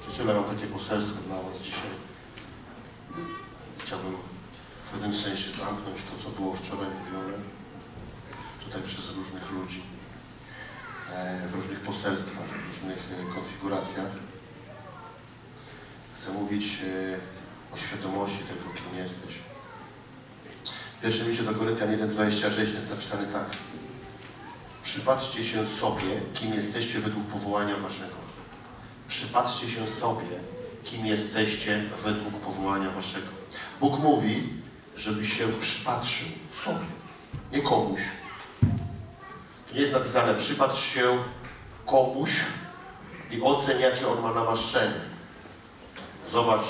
Przyjaciele, mam takie poselstwo dla was dzisiaj. Chciałbym w pewnym sensie zamknąć to, co było wczoraj mówione tutaj przez różnych ludzi, w różnych poselstwach, w różnych konfiguracjach. Chcę mówić o świadomości tego, kim jesteś. W pierwszym liście do Koryntian 1,26 jest napisane tak. Przypatrzcie się sobie, kim jesteście według powołania waszego. Przypatrzcie się sobie, kim jesteście według powołania waszego. Bóg mówi, żebyś się przypatrzył sobie, nie komuś. Tu nie jest napisane, przypatrz się komuś i ocen, jakie on ma namaszczenie. Zobacz,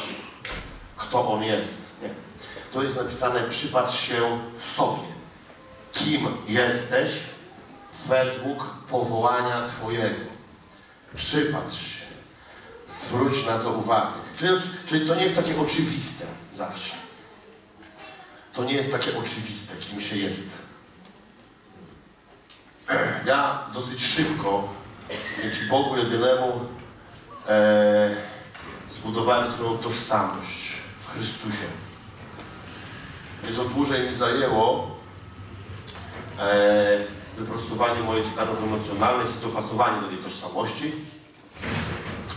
kto on jest. Nie. To jest napisane, przypatrz się sobie, kim jesteś według powołania twojego. Przypatrz się. Zwróć na to uwagę. Czyli to nie jest takie oczywiste zawsze. To nie jest takie oczywiste, kim się jest. Ja dosyć szybko, dzięki Bogu jedynemu, zbudowałem swoją tożsamość w Chrystusie. Nieco dłużej mi zajęło wyprostowanie moich stanów emocjonalnych i dopasowanie do tej tożsamości.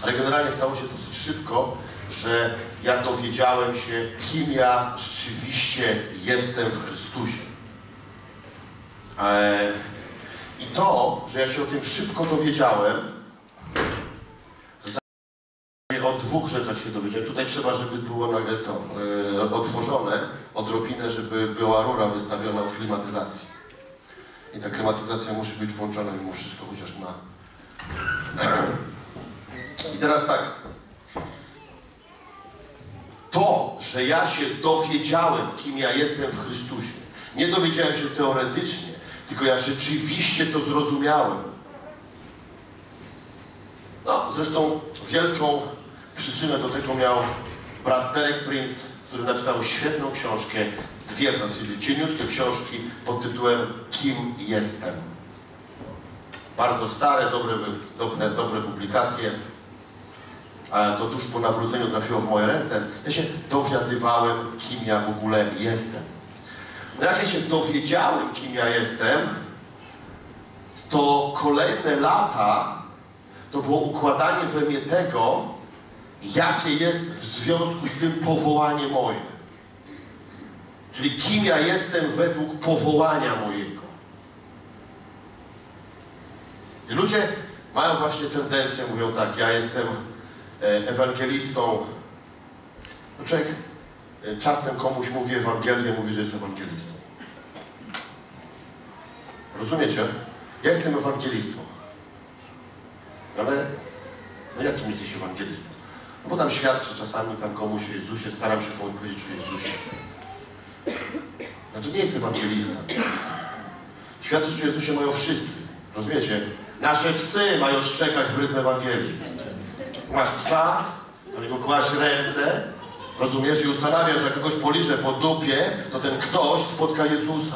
Ale generalnie stało się dosyć szybko, że ja dowiedziałem się, kim ja rzeczywiście jestem w Chrystusie. I to, że ja się o tym szybko dowiedziałem, o dwóch rzeczach się dowiedziałem. Tutaj trzeba, żeby było nagle to otworzone, odrobinę, żeby była rura wystawiona od klimatyzacji. I ta klimatyzacja musi być włączona mimo wszystko, chociaż na... I teraz tak. To, że ja się dowiedziałem, kim ja jestem w Chrystusie, nie dowiedziałem się teoretycznie, tylko ja rzeczywiście to zrozumiałem. No, zresztą wielką przyczynę do tego miał brat Derek Prince, który napisał świetną książkę, dwie w zasadzie cieniutkie książki pod tytułem Kim jestem. Bardzo stare, dobre publikacje. To tuż po nawróceniu trafiło w moje ręce. Ja się dowiadywałem, kim ja w ogóle jestem. Jak ja się dowiedziałem, kim ja jestem, to kolejne lata to było układanie we mnie tego, jakie jest w związku z tym powołanie moje. Czyli kim ja jestem według powołania mojego. I ludzie mają właśnie tendencję, mówią tak, ja jestem ewangelistą. No człowiek czasem komuś mówi Ewangelię, mówi, że jest ewangelistą. Rozumiecie? Ja jestem ewangelistą. Ale no jakim jesteś ewangelistą? No bo tam świadczę czasami tam komuś o Jezusie, staram się komuś powiedzieć o Jezusie. No to nie jest ewangelista. Świadczyć o Jezusie mają wszyscy. Rozumiecie? Nasze psy mają szczekać w rytm Ewangelii. Masz psa, do niego kładziesz ręce, rozumiesz, i ustanawiasz, że kogoś poliże po dupie, to ten ktoś spotka Jezusa.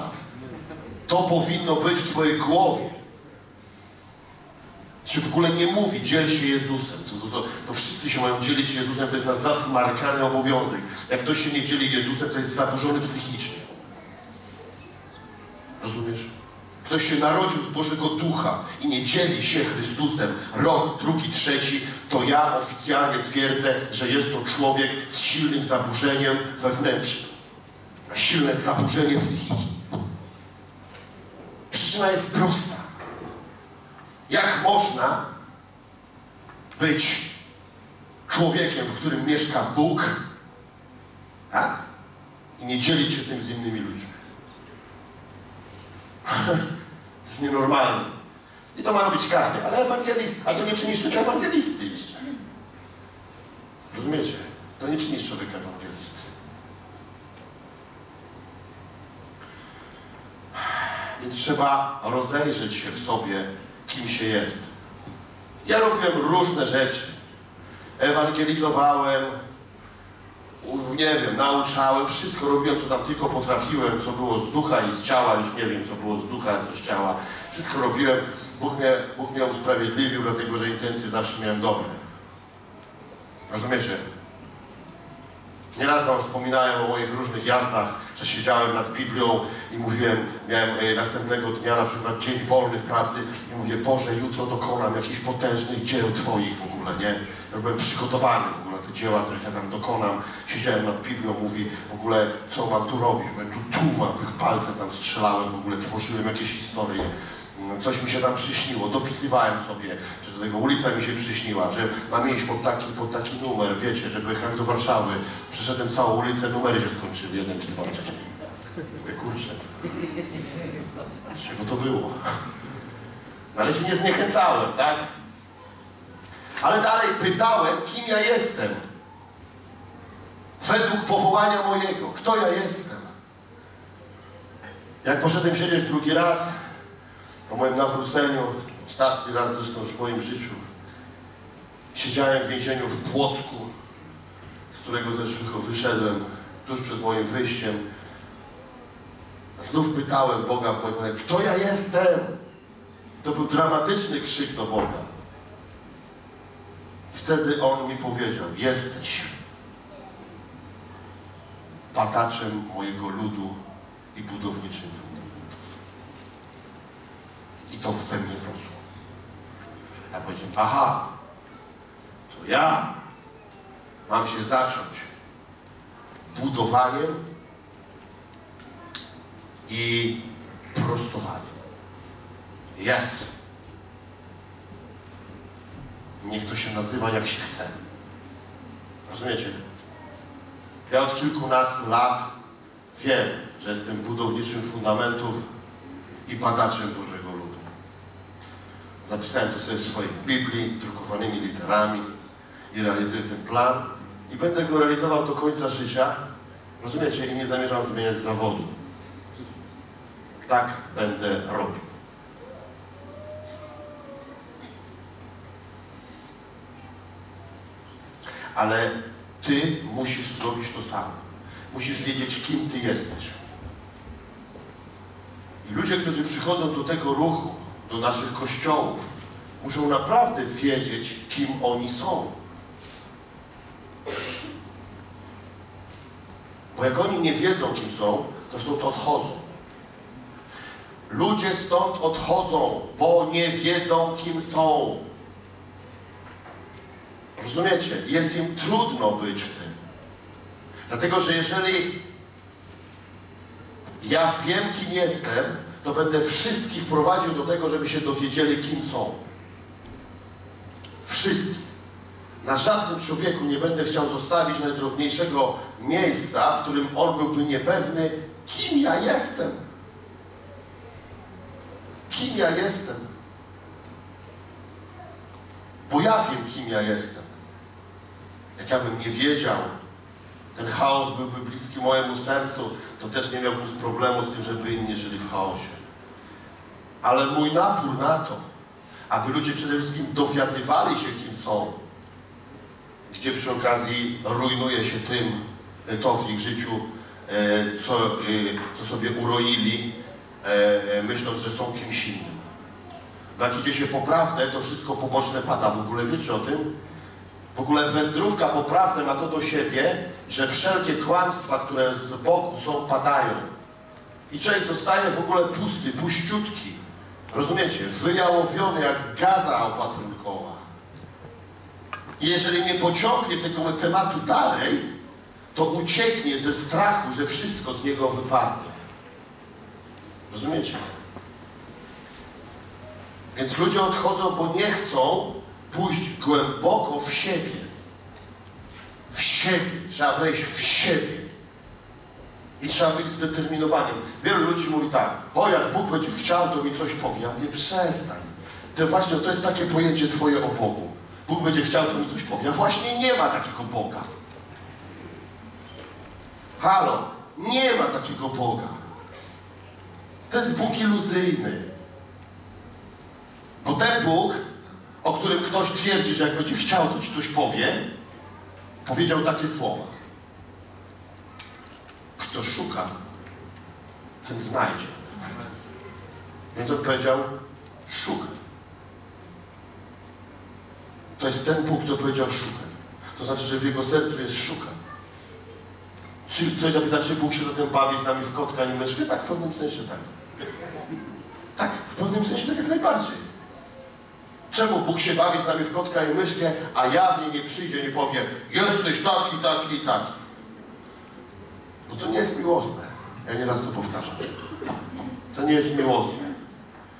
To powinno być w twojej głowie. To się w ogóle nie mówi, dziel się Jezusem. To wszyscy się mają dzielić Jezusem, to jest nasz zasmarkany obowiązek. Jak ktoś się nie dzieli Jezusem, to jest zaburzony psychicznie. Rozumiesz? Ktoś się narodził z Bożego Ducha i nie dzieli się Chrystusem rok, drugi, trzeci, to ja oficjalnie twierdzę, że jest to człowiek z silnym zaburzeniem wewnętrznym. Silne zaburzenie psychiki. Przyczyna jest prosta. Jak można być człowiekiem, w którym mieszka Bóg, tak? I nie dzielić się tym z innymi ludźmi? To jest nienormalne. I to ma robić każdy, ale ewangelista, a to nie czyni człowieka ewangelisty jeszcze. Rozumiecie? To nie czyni człowieka ewangelisty. Więc trzeba rozejrzeć się w sobie, kim się jest. Ja robiłem różne rzeczy. Ewangelizowałem, nie wiem, nauczałem, wszystko robiłem, co tam tylko potrafiłem, co było z ducha i z ciała, już nie wiem, co było z ducha, co z ciała. Wszystko robiłem, Bóg mnie usprawiedliwił, dlatego że intencje zawsze miałem dobre. Rozumiecie? Nieraz wam wspominałem o moich różnych jazdach, że siedziałem nad Biblią i mówiłem, miałem następnego dnia na przykład dzień wolny w pracy i mówię, Boże, jutro dokonam jakichś potężnych dzieł Twoich w ogóle, nie? Ja byłem przygotowany w ogóle na te dzieła, których ja tam dokonam. Siedziałem nad Biblią, mówi w ogóle, co mam tu robić? Byłem tu tłumam, tych palce tam strzelałem w ogóle, tworzyłem jakieś historie. Coś mi się tam przyśniło, dopisywałem sobie, że do tego ulica mi się przyśniła, że mam iść pod taki numer, wiecie, że pojechałem do Warszawy, przyszedłem całą ulicę, numery się skończyły, 1 czy 2 wcześniej. Mówię, kurczę, z czego to było? No ale się nie zniechęcałem, tak? Ale dalej pytałem, kim ja jestem. Według powołania mojego, kto ja jestem? Jak poszedłem siedzieć drugi raz, po moim nawróceniu, ostatni raz zresztą już w moim życiu, siedziałem w więzieniu w Płocku, z którego też wyszedłem tuż przed moim wyjściem. Znów pytałem Boga w moim, kto ja jestem? To był dramatyczny krzyk do Boga. I wtedy On mi powiedział, jesteś pataczem mojego ludu i budowniczym. I to we mnie wrosło. Ja powiedziałem, aha, to ja mam się zacząć budowaniem i prostowaniem. Yes. Niech to się nazywa jak się chce. Rozumiecie? Ja od kilkunastu lat wiem, że jestem budowniczym fundamentów i padaczem Bożego ludu. Zapisałem to sobie w swojej Biblii, drukowanymi literami i realizuję ten plan. I będę go realizował do końca życia, rozumiecie? I nie zamierzam zmieniać zawodu. Tak będę robił. Ale ty musisz zrobić to samo. Musisz wiedzieć, kim ty jesteś. I ludzie, którzy przychodzą do tego ruchu, do naszych kościołów, muszą naprawdę wiedzieć, kim oni są. Bo jak oni nie wiedzą, kim są, to stąd odchodzą. Ludzie stąd odchodzą, bo nie wiedzą, kim są. Rozumiecie? Jest im trudno być w tym. Dlatego, że jeżeli ja wiem, kim jestem, to będę wszystkich prowadził do tego, żeby się dowiedzieli, kim są. Wszystkich. Na żadnym człowieku nie będę chciał zostawić najdrobniejszego miejsca, w którym on byłby niepewny, kim ja jestem. Kim ja jestem. Bo ja wiem, kim ja jestem. Jak ja bym nie wiedział, ten chaos byłby bliski mojemu sercu, to też nie miałbym problemu z tym, żeby inni żyli w chaosie. Ale mój napór na to, aby ludzie przede wszystkim dowiadywali się, kim są, gdzie przy okazji rujnuje się tym, to w ich życiu, co sobie uroili, myśląc, że są kimś innym. No jak idzie się po prawdę, to wszystko poboczne pada. W ogóle wiecie o tym? W ogóle wędrówka po prawdę ma to do siebie, że wszelkie kłamstwa, które z boku są, padają. I człowiek zostaje w ogóle pusty, puściutki. Rozumiecie? Wyjałowiony jak gaza opatrunkowa. I jeżeli nie pociągnie tego tematu dalej, to ucieknie ze strachu, że wszystko z niego wypadnie. Rozumiecie? Więc ludzie odchodzą, bo nie chcą pójść głęboko w siebie. W siebie. Trzeba wejść w siebie. I trzeba być zdeterminowanym. Wielu ludzi mówi tak, o jak Bóg będzie chciał, to mi coś powie. Ja mówię, przestań. To właśnie to jest takie pojęcie twoje o Bogu. Bóg będzie chciał, to mi coś powie. A właśnie nie ma takiego Boga. Halo, nie ma takiego Boga. To jest Bóg iluzyjny. Bo ten Bóg, o którym ktoś twierdzi, że jak będzie chciał, to ci coś powie, powiedział takie słowa. Kto szuka, ten znajdzie. Więc on powiedział, szukaj. To jest ten Bóg, który powiedział szukaj. To znaczy, że w jego sercu jest szukaj. Czy ktoś zapyta, czy Bóg się zatem bawi z nami w kotka i myszkę? Tak, w pewnym sensie tak. Tak, w pewnym sensie tak jak najbardziej. Czemu Bóg się bawi z nami w kotka i myszkę, a jawnie nie przyjdzie i nie powie jesteś taki, taki i taki? Bo to nie jest miłosne. Ja nieraz to powtarzam. To nie jest miłosne.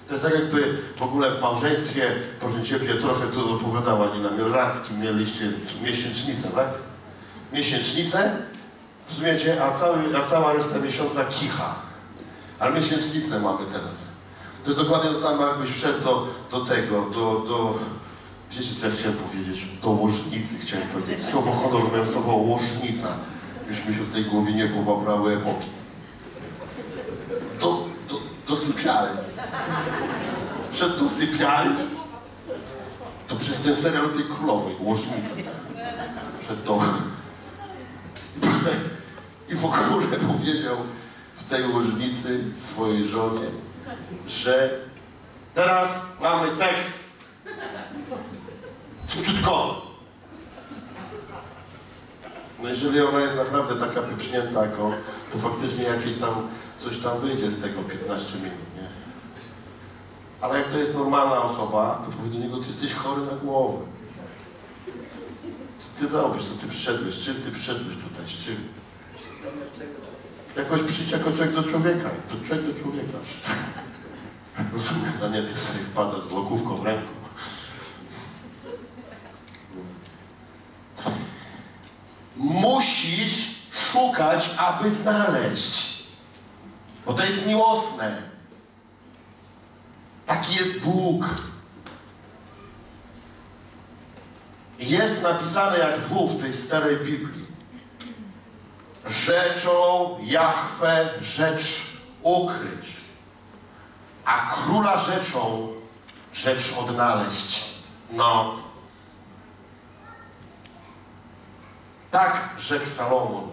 To jest tak jakby w ogóle w małżeństwie, proszę Ciebie, trochę to opowiadała Nina Miodracki, mieliście miesięcznicę, tak? Miesięcznicę, rozumiecie, a cała reszta miesiąca kicha. Ale miesięcznicę mamy teraz. To jest dokładnie to samo, jakbyś wszedł do wiecie, co ja chciałem powiedzieć? Do łożnicy chciałem powiedzieć. Słowo honor miałem słowo łożnica. Myśmy się w tej głowie nie pobabrały epoki. Do sypialni. Przed do sypialni, to przez ten serial tej królowej, łożnica. Przed to. I w ogóle powiedział w tej łożnicy swojej żonie, że teraz mamy seks. Szybciutko. No jeżeli ona jest naprawdę taka wyprznięta, to faktycznie jakieś tam coś tam wyjdzie z tego 15 minut, nie? Ale jak to jest normalna osoba, to powie do niego, ty jesteś chory na głowę. Co ty robisz, co ty przyszedłeś, czym ty przyszedłeś tutaj, z czym? Jakoś przyjdź jako człowiek do człowieka, to człowiek do człowieka. Rozumiem, a nie ty tutaj wpadasz z lokówką w ręku. Musisz szukać, aby znaleźć. Bo to jest miłosne. Taki jest Bóg. Jest napisane jak w tej starej Biblii. Rzeczą Jahwe rzecz ukryć, a króla rzeczą rzecz odnaleźć. No. Tak rzekł Salomon.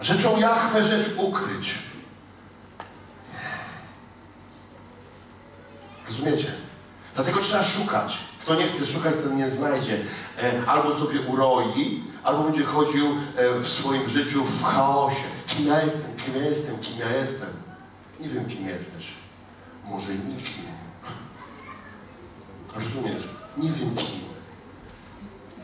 Rzeczą Jahwe rzecz ukryć. Rozumiecie? Dlatego trzeba szukać. Kto nie chce szukać, ten nie znajdzie. Albo sobie uroi, albo będzie chodził w swoim życiu w chaosie. Kim ja jestem? Kim ja jestem? Kim ja jestem? Nie wiem, kim jesteś. Może nikim. Rozumiesz? Nie wiem, kim.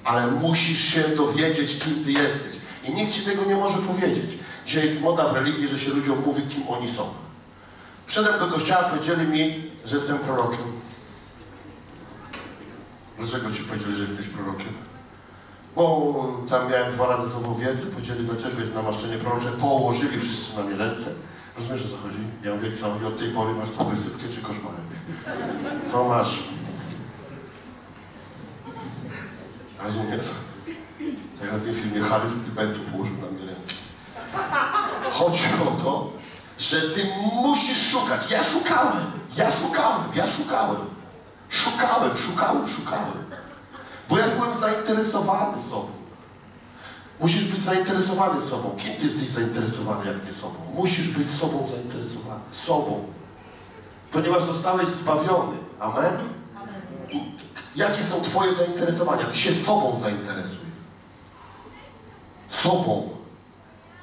Ale musisz się dowiedzieć, kim ty jesteś. I nikt ci tego nie może powiedzieć. Dzisiaj jest moda w religii, że się ludziom mówi, kim oni są. Wszedłem do kościoła, powiedzieli mi, że jestem prorokiem. Dlaczego ci powiedzieli, że jesteś prorokiem? Bo tam miałem 2 razy ze sobą wiedzy, powiedzieli, dlaczego jest namaszczenie prorocze, położyli wszyscy na mnie ręce. Rozumiesz, o co chodzi? Ja mówię, co? I od tej pory masz tą wysypkę czy koszmarę? To masz. Rozumiesz? Tak na tym filmie Harry Stybentu położył na mnie rękę. Chodzi o to, że ty musisz szukać. Ja szukałem. Bo ja byłem zainteresowany sobą. Musisz być zainteresowany sobą. Kim ty jesteś zainteresowany, jak nie sobą? Musisz być sobą zainteresowany. Sobą. Ponieważ zostałeś zbawiony. Amen? Amen. Jakie są twoje zainteresowania? Ty się sobą zainteresuj. Sobą.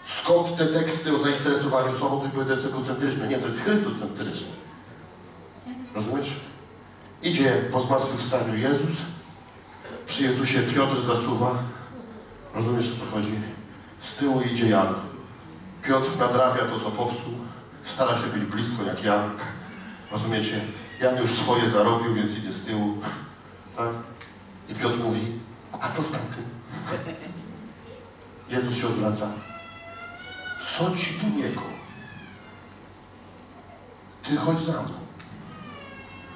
Skąd te teksty o zainteresowaniu sobą? To były teksty egocentryczne. Nie, to jest chrystocentryczne. Rozumiesz? Idzie po zmartwychwstaniu Jezus. Przy Jezusie Piotr zasuwa. Rozumiesz, o co chodzi? Z tyłu idzie Jan. Piotr nadrabia to, co popsuł. Stara się być blisko jak Jan. Rozumiecie? Jan już swoje zarobił, więc idzie z tyłu. Tak? I Piotr mówi, a co z tamtym? Jezus się odwraca. Co ci do niego? Ty chodź za mną.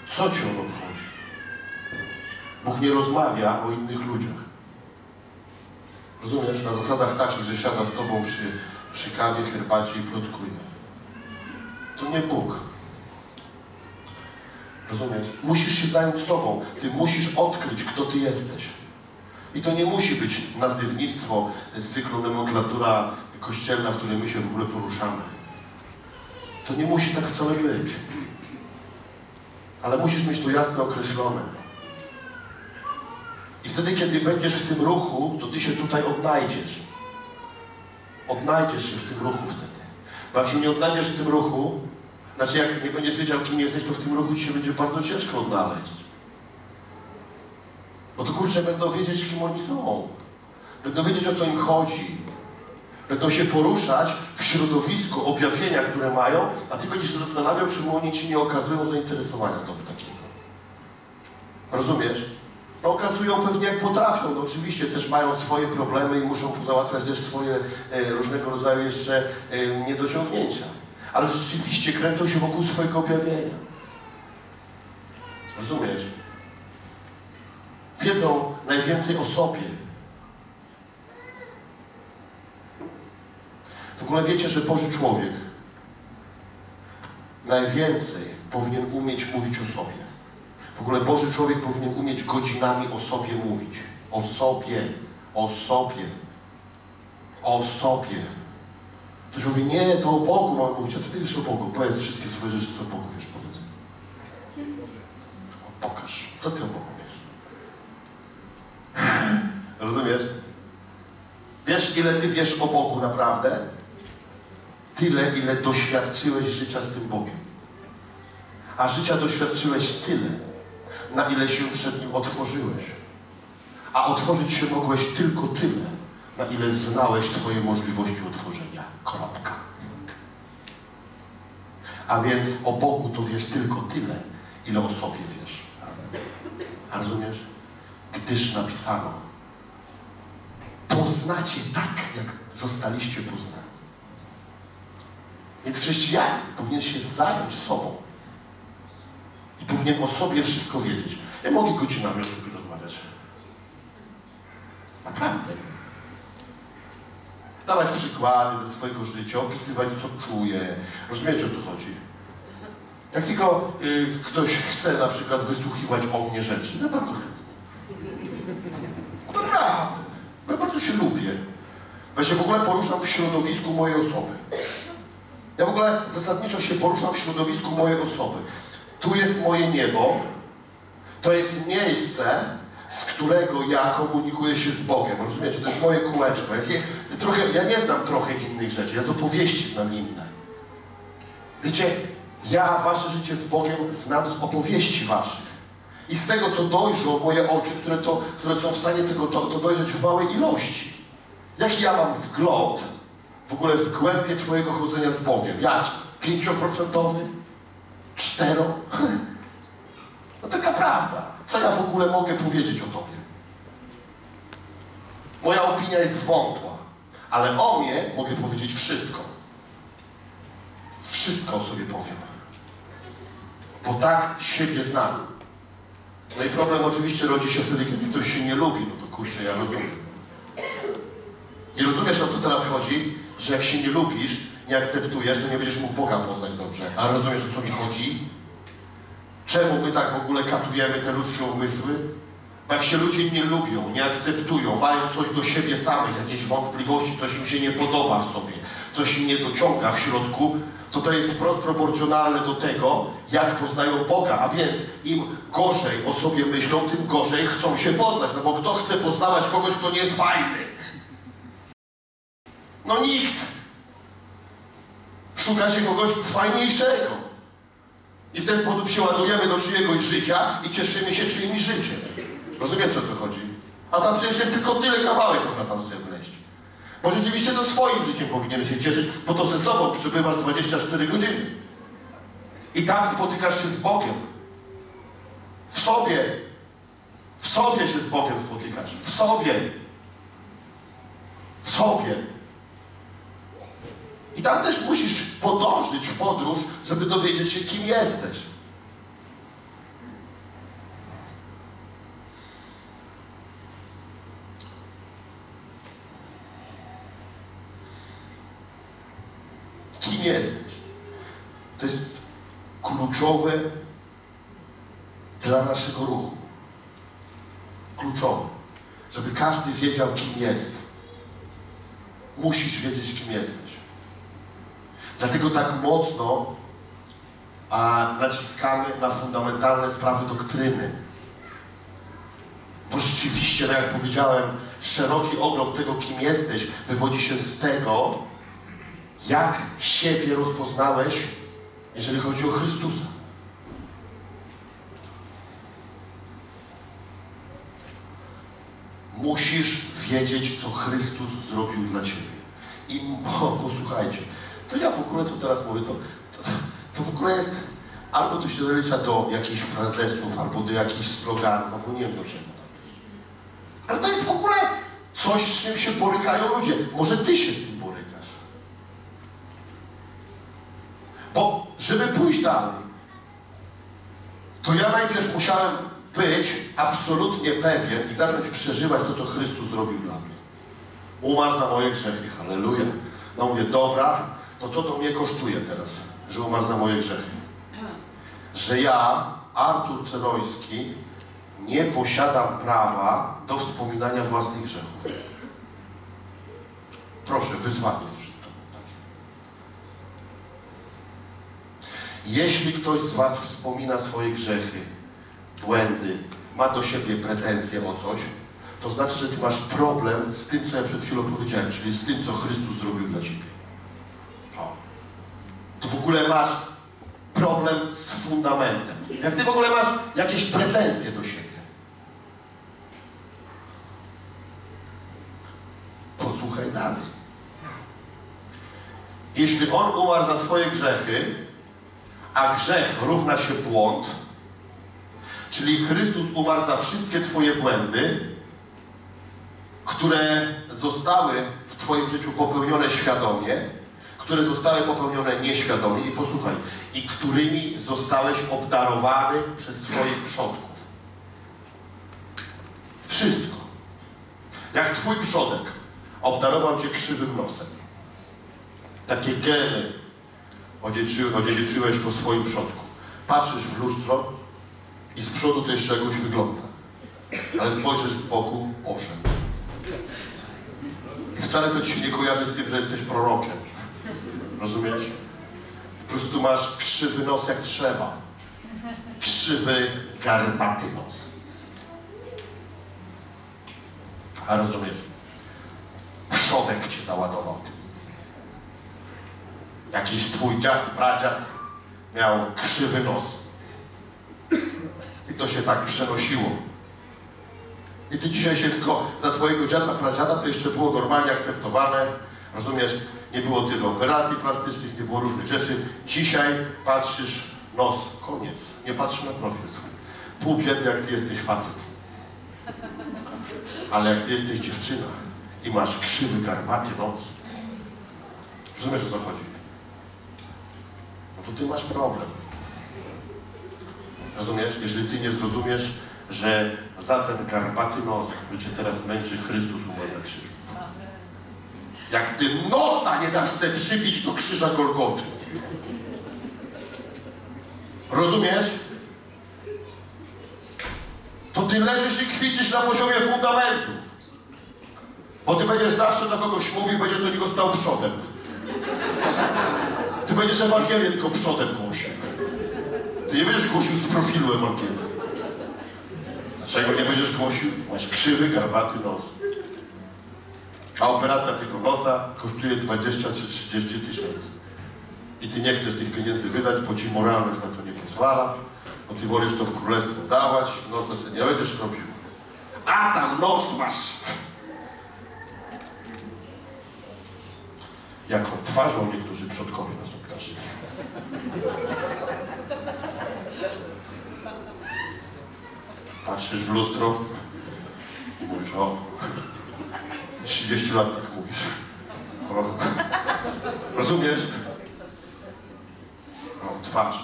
Co ci on obchodzi? Bóg nie rozmawia o innych ludziach. Rozumiesz? Na zasadach takich, że siada z tobą przy kawie, herbacie i plotkuje. To nie Bóg. Rozumiesz? Musisz się zająć sobą. Ty musisz odkryć, kto ty jesteś. I to nie musi być nazywnictwo z cyklu nomenklatura kościelna, w której my się w ogóle poruszamy. To nie musi tak wcale być. ale musisz mieć to jasno określone. I wtedy, kiedy będziesz w tym ruchu, to ty się tutaj odnajdziesz. Odnajdziesz się w tym ruchu wtedy. Bo jak się nie odnajdziesz w tym ruchu, znaczy jak nie będziesz wiedział, kim jesteś, to w tym ruchu ci się będzie bardzo ciężko odnaleźć. Bo to kurczę, będą wiedzieć, kim oni są. Będą wiedzieć, o co im chodzi. Będą się poruszać w środowisku objawienia, które mają, a ty będziesz się zastanawiał, czemu oni ci nie okazują zainteresowania do takiego. Rozumiesz? No okazują pewnie jak potrafią, no oczywiście też mają swoje problemy i muszą załatwiać też swoje różnego rodzaju jeszcze niedociągnięcia. Ale rzeczywiście kręcą się wokół swojego objawienia. Rozumiesz? Wiedzą najwięcej o sobie. W ogóle wiecie, że Boży człowiek najwięcej powinien umieć mówić o sobie. W ogóle Boży człowiek powinien umieć godzinami o sobie mówić. O sobie, o sobie, o sobie. Ktoś mówi, nie, to o Bogu mam mówić. A co ty wiesz o Bogu? Powiedz wszystkie swoje rzeczy, co o Bogu wiesz, powiedz. O, pokaż, co ty o Bogu wiesz. Rozumiesz? Wiesz, ile ty wiesz o Bogu naprawdę? Tyle, ile doświadczyłeś życia z tym Bogiem. A życia doświadczyłeś tyle, na ile się przed Nim otworzyłeś. A otworzyć się mogłeś tylko tyle, na ile znałeś swoje możliwości otworzenia. Kropka. A więc o Bogu to wiesz tylko tyle, ile o sobie wiesz. A rozumiesz? Gdyż napisano, poznacie tak, jak zostaliście poznani. Więc chrześcijanin powinien się zająć sobą. I powinien o sobie wszystko wiedzieć. Ja mogę godzinami o sobie rozmawiać. Naprawdę. Dawać przykłady ze swojego życia, opisywać, co czuję. Rozumiecie, o co chodzi? Jak tylko ktoś chce na przykład wysłuchiwać o mnie rzeczy, ja bardzo chętnie. Naprawdę. Ja bardzo się lubię. Ja się w ogóle poruszam w środowisku mojej osoby. Ja w ogóle zasadniczo się poruszam w środowisku mojej osoby. Tu jest moje niebo, to jest miejsce, z którego ja komunikuję się z Bogiem, rozumiecie? To jest moje kółeczko. Ja nie znam trochę innych rzeczy, ja z opowieści znam inne. Wiecie, ja wasze życie z Bogiem znam z opowieści waszych. I z tego, co dojrzą moje oczy, które są w stanie tego to dojrzeć w małej ilości. Jaki ja mam wgląd w ogóle w głębie twojego chodzenia z Bogiem? Jaki? 5%? 4? No taka prawda. Co ja w ogóle mogę powiedzieć o tobie? Moja opinia jest wątła, ale o mnie mogę powiedzieć wszystko. Wszystko o sobie powiem. Bo tak siebie znam. No i problem oczywiście rodzi się wtedy, kiedy ktoś się nie lubi. No to kurczę, ja rozumiem. I rozumiesz, o co teraz chodzi? Że jak się nie lubisz, nie akceptujesz, to nie będziesz mógł Boga poznać dobrze. A rozumiesz, o co mi chodzi? Czemu my tak w ogóle katujemy te ludzkie umysły? Bo jak się ludzie nie lubią, nie akceptują, mają coś do siebie samych, jakieś wątpliwości, coś im się nie podoba w sobie, coś im nie dociąga w środku, to to jest wprost proporcjonalne do tego, jak poznają Boga. A więc im gorzej o sobie myślą, tym gorzej chcą się poznać. No bo kto chce poznawać kogoś, kto nie jest fajny? No nikt. Szuka się kogoś fajniejszego. I w ten sposób się ładujemy do czyjegoś życia i cieszymy się czyimś życiem. Rozumiecie, o co chodzi? A tam przecież jest tylko tyle kawałek, można tam sobie wleść. Bo rzeczywiście to swoim życiem powinieneś się cieszyć, bo to ze sobą przebywasz 24 godziny. I tam spotykasz się z Bogiem. W sobie się z Bogiem spotykasz. W sobie. I tam też musisz podążyć w podróż, żeby dowiedzieć się, kim jesteś. Kim jesteś? To jest kluczowe dla naszego ruchu. Kluczowe. Żeby każdy wiedział, kim jest. Musisz wiedzieć, kim jesteś. Dlatego tak mocno a naciskamy na fundamentalne sprawy doktryny. Bo rzeczywiście, tak jak powiedziałem, szeroki ogląd tego, kim jesteś, wywodzi się z tego, jak siebie rozpoznałeś, jeżeli chodzi o Chrystusa. Musisz wiedzieć, co Chrystus zrobił dla ciebie. I posłuchajcie, to ja w ogóle, co teraz mówię, to w ogóle jest, albo to się dolicza do jakichś frazesów, albo do jakichś sloganów, albo nie wiem do czego. Ale to jest w ogóle coś, z czym się borykają ludzie. Może ty się z tym borykasz. Bo żeby pójść dalej, to ja najpierw musiałem być absolutnie pewien i zacząć przeżywać to, co Chrystus zrobił dla mnie. Umarł za moje grzechy, halleluja. No mówię, dobra, to co to mnie kosztuje teraz, że umarł za moje grzechy? Że ja, Artur Ceroński, nie posiadam prawa do wspominania własnych grzechów. Proszę, wyzwanie jest przed tobą takie. Jeśli ktoś z was wspomina swoje grzechy, błędy, ma do siebie pretensje o coś, to znaczy, że ty masz problem z tym, co ja przed chwilą powiedziałem, czyli z tym, co Chrystus zrobił dla ciebie. O. To w ogóle masz problem z fundamentem. Jak ty w ogóle masz jakieś pretensje do siebie. Posłuchaj dalej. Jeśli on umarł za twoje grzechy, a grzech równa się błąd, czyli Chrystus umarł za wszystkie twoje błędy, które zostały w twoim życiu popełnione świadomie, które zostały popełnione nieświadomie i posłuchaj, i którymi zostałeś obdarowany przez swoich przodków. Wszystko. Jak twój przodek obdarował cię krzywym nosem. Takie geny odziedziczyłeś po swoim przodku. Patrzysz w lustro i z przodu to jeszcze jakoś wygląda. Ale spojrzysz z boku, orzech. I wcale to ci się nie kojarzy z tym, że jesteś prorokiem. Rozumiesz? Po prostu masz krzywy nos jak trzeba. Krzywy, garbaty nos. A rozumiesz? Przodek cię załadował. Jakiś twój dziad, pradziad miał krzywy nos. I to się tak przenosiło. I ty dzisiaj się tylko za twojego dziada, pradziada to jeszcze było normalnie akceptowane. Rozumiesz? Nie było tyle operacji plastycznych, nie było różnych rzeczy. Dzisiaj patrzysz nos, koniec. Nie patrz na profil swój. Pół biedy, jak ty jesteś facet. Ale jak ty jesteś dziewczyna i masz krzywy, garbaty nos, rozumiesz, o co chodzi? No to ty masz problem. Rozumiesz? Jeżeli ty nie zrozumiesz, że za ten garbaty nos, który cię teraz męczy, Chrystus umarł na krzyżu. Jak ty nosa nie dasz sobie przybić do krzyża Golgoty. Rozumiesz? To ty leżysz i kwiczysz na poziomie fundamentów. Bo ty będziesz zawsze do kogoś mówił, będziesz do niego stał przodem. Ty będziesz Ewangelię tylko przodem głosił. Ty nie będziesz głosił z profilu Ewangelii. Czego nie będziesz głosił? Masz krzywy, garbaty nos. A operacja tego nosa kosztuje 20 czy 30 tysięcy. I ty nie chcesz tych pieniędzy wydać, bo ci moralność na to nie pozwala, bo ty wolisz to w królestwo dawać, nosa sobie nie będziesz robił. A tam nos masz! Jaką twarzą niektórzy przodkowie nas obdarzyli. Patrzysz w lustro i mówisz, o, 30 lat tak mówisz. O. Rozumiesz? O, twarz.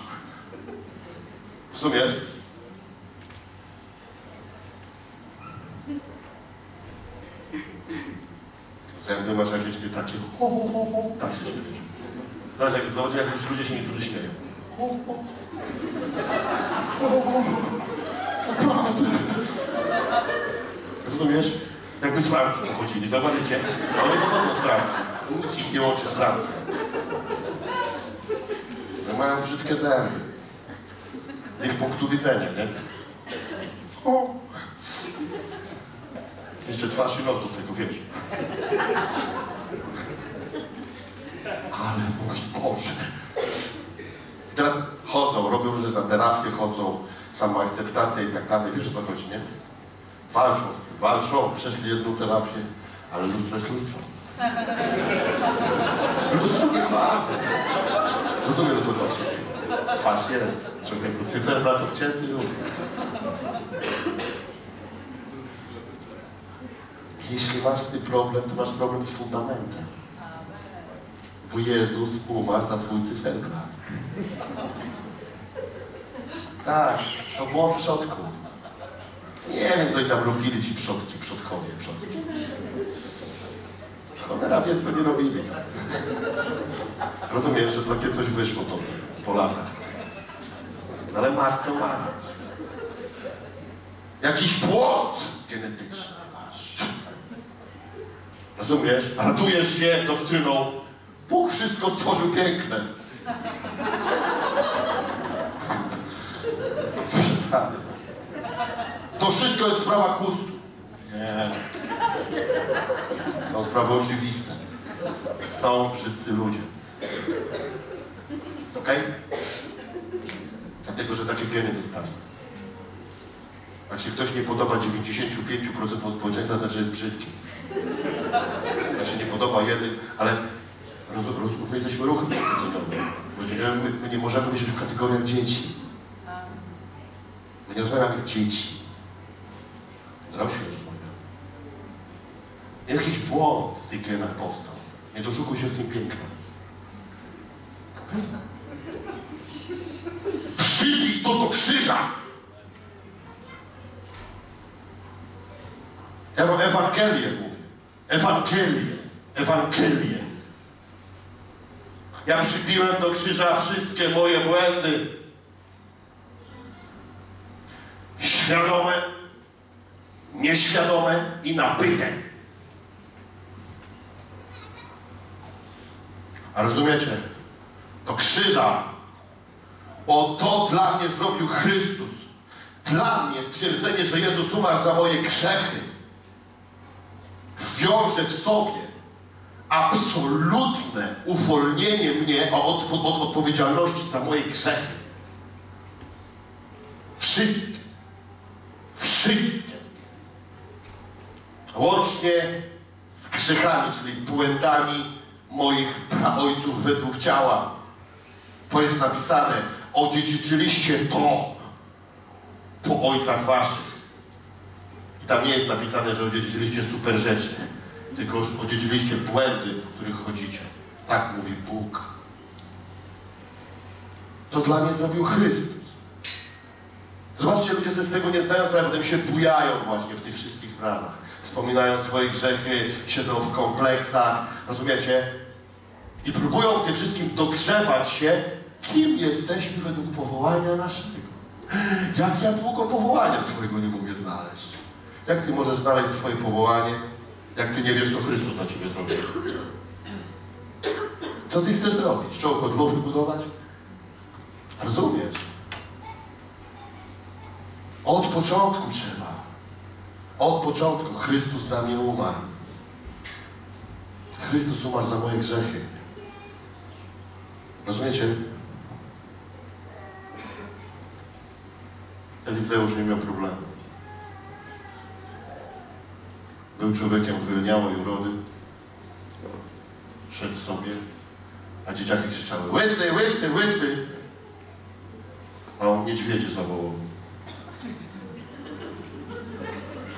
Rozumiesz? Zęby masz jakieś nie takie, ho, ho, ho, ho. Tak się śmiejesz. Zobacz, jak już ludzie się niektórzy śmieją. Ho, ho. Ho, ho, ho. Naprawdę. Rozumiesz? Jakby z Francji pochodzili, zauważycie? Oni pochodzą z Francji. Nikt ich nie łączy z Francji. Mają brzydkie zęby. z ich punktu widzenia, nie? O. Jeszcze twarz i nos do tego, wiecie. Ale mój Boże. I teraz chodzą, robią różne tam terapie, chodzą, samoakceptacja i tak dalej, wiesz o co chodzi, nie? Walczą, walczą, przeszli jedną terapię, ale lustro jest lustro. Lustro nie ma. Rozumiem, o co chodzi. Twarz jest, człowieku, cyferblat obcięty ruch. Jeśli masz ten problem, to masz problem z fundamentem. Bo Jezus umarł za twój cyferblat. Tak, to było przodków. Nie wiem, co oni tam robili ci przodki, przodkowie. Cholera wie, co nie robili. Rozumiem, że takie coś wyszło to po latach. Ale masz co masz. Jakiś płot genetyczny masz. Rozumiesz? Radujesz się doktryną. Bóg wszystko stworzył piękne. Co się stanie? To wszystko jest sprawa kustu. Nie. Są sprawy oczywiste. Są brzydcy ludzie. Okej? Okay? Dlatego, że takie geny dostali. Jak się ktoś nie podoba 95% społeczeństwa, znaczy jest brzydki. Jak się nie podoba jeden, ale my jesteśmy ruchem przeciwdziałowym. My nie możemy myśleć w kategoriach dzieci. My nie rozmawiamy jak dzieci. Dorośli rozmawiamy. Jakiś błąd w tych genach powstał. Nie doszukuj się w tym piękna. Przybij to do krzyża! Ewangelię mówię. Ewangelię. Ja przybiłem do krzyża wszystkie moje błędy. Świadome, nieświadome i nabyte. A rozumiecie? Do krzyża. Bo to dla mnie zrobił Chrystus. Dla mnie stwierdzenie, że Jezus umarł za moje grzechy, wiąże w sobie absolutne uwolnienie mnie od odpowiedzialności za moje grzechy. Wszystkie. Wszystkie. Łącznie z grzechami, czyli błędami moich praojców według ciała. To jest napisane, odziedziczyliście to po ojcach waszych. I tam nie jest napisane, że odziedziczyliście super rzeczy, tylko już odziedziczyliście błędy, w których chodzicie. Tak mówi Bóg. To dla mnie zrobił Chrystus. Zobaczcie, ludzie ze z tego nie zdają sprawy, potem się bujają właśnie w tych wszystkich sprawach. Wspominają swoje grzechy, siedzą w kompleksach, rozumiecie? I próbują w tym wszystkim dogrzebać się, kim jesteśmy według powołania naszego. Jak ja długo powołania swojego nie mogę znaleźć? Jak ty możesz znaleźć swoje powołanie? Jak ty nie wiesz, to Chrystus dla ciebie zrobi. Co ty chcesz zrobić? Czołg od głowy budować? Rozumiesz? Od początku trzeba. Od początku Chrystus za mnie umarł. Chrystus umarł za moje grzechy. Rozumiecie? Elizeusz nie miał problemu. Był człowiekiem wyleniałej urody. Szedł sobie, a dzieciaki krzyczały łysy, łysy, łysy! A on niedźwiedzie zawołał.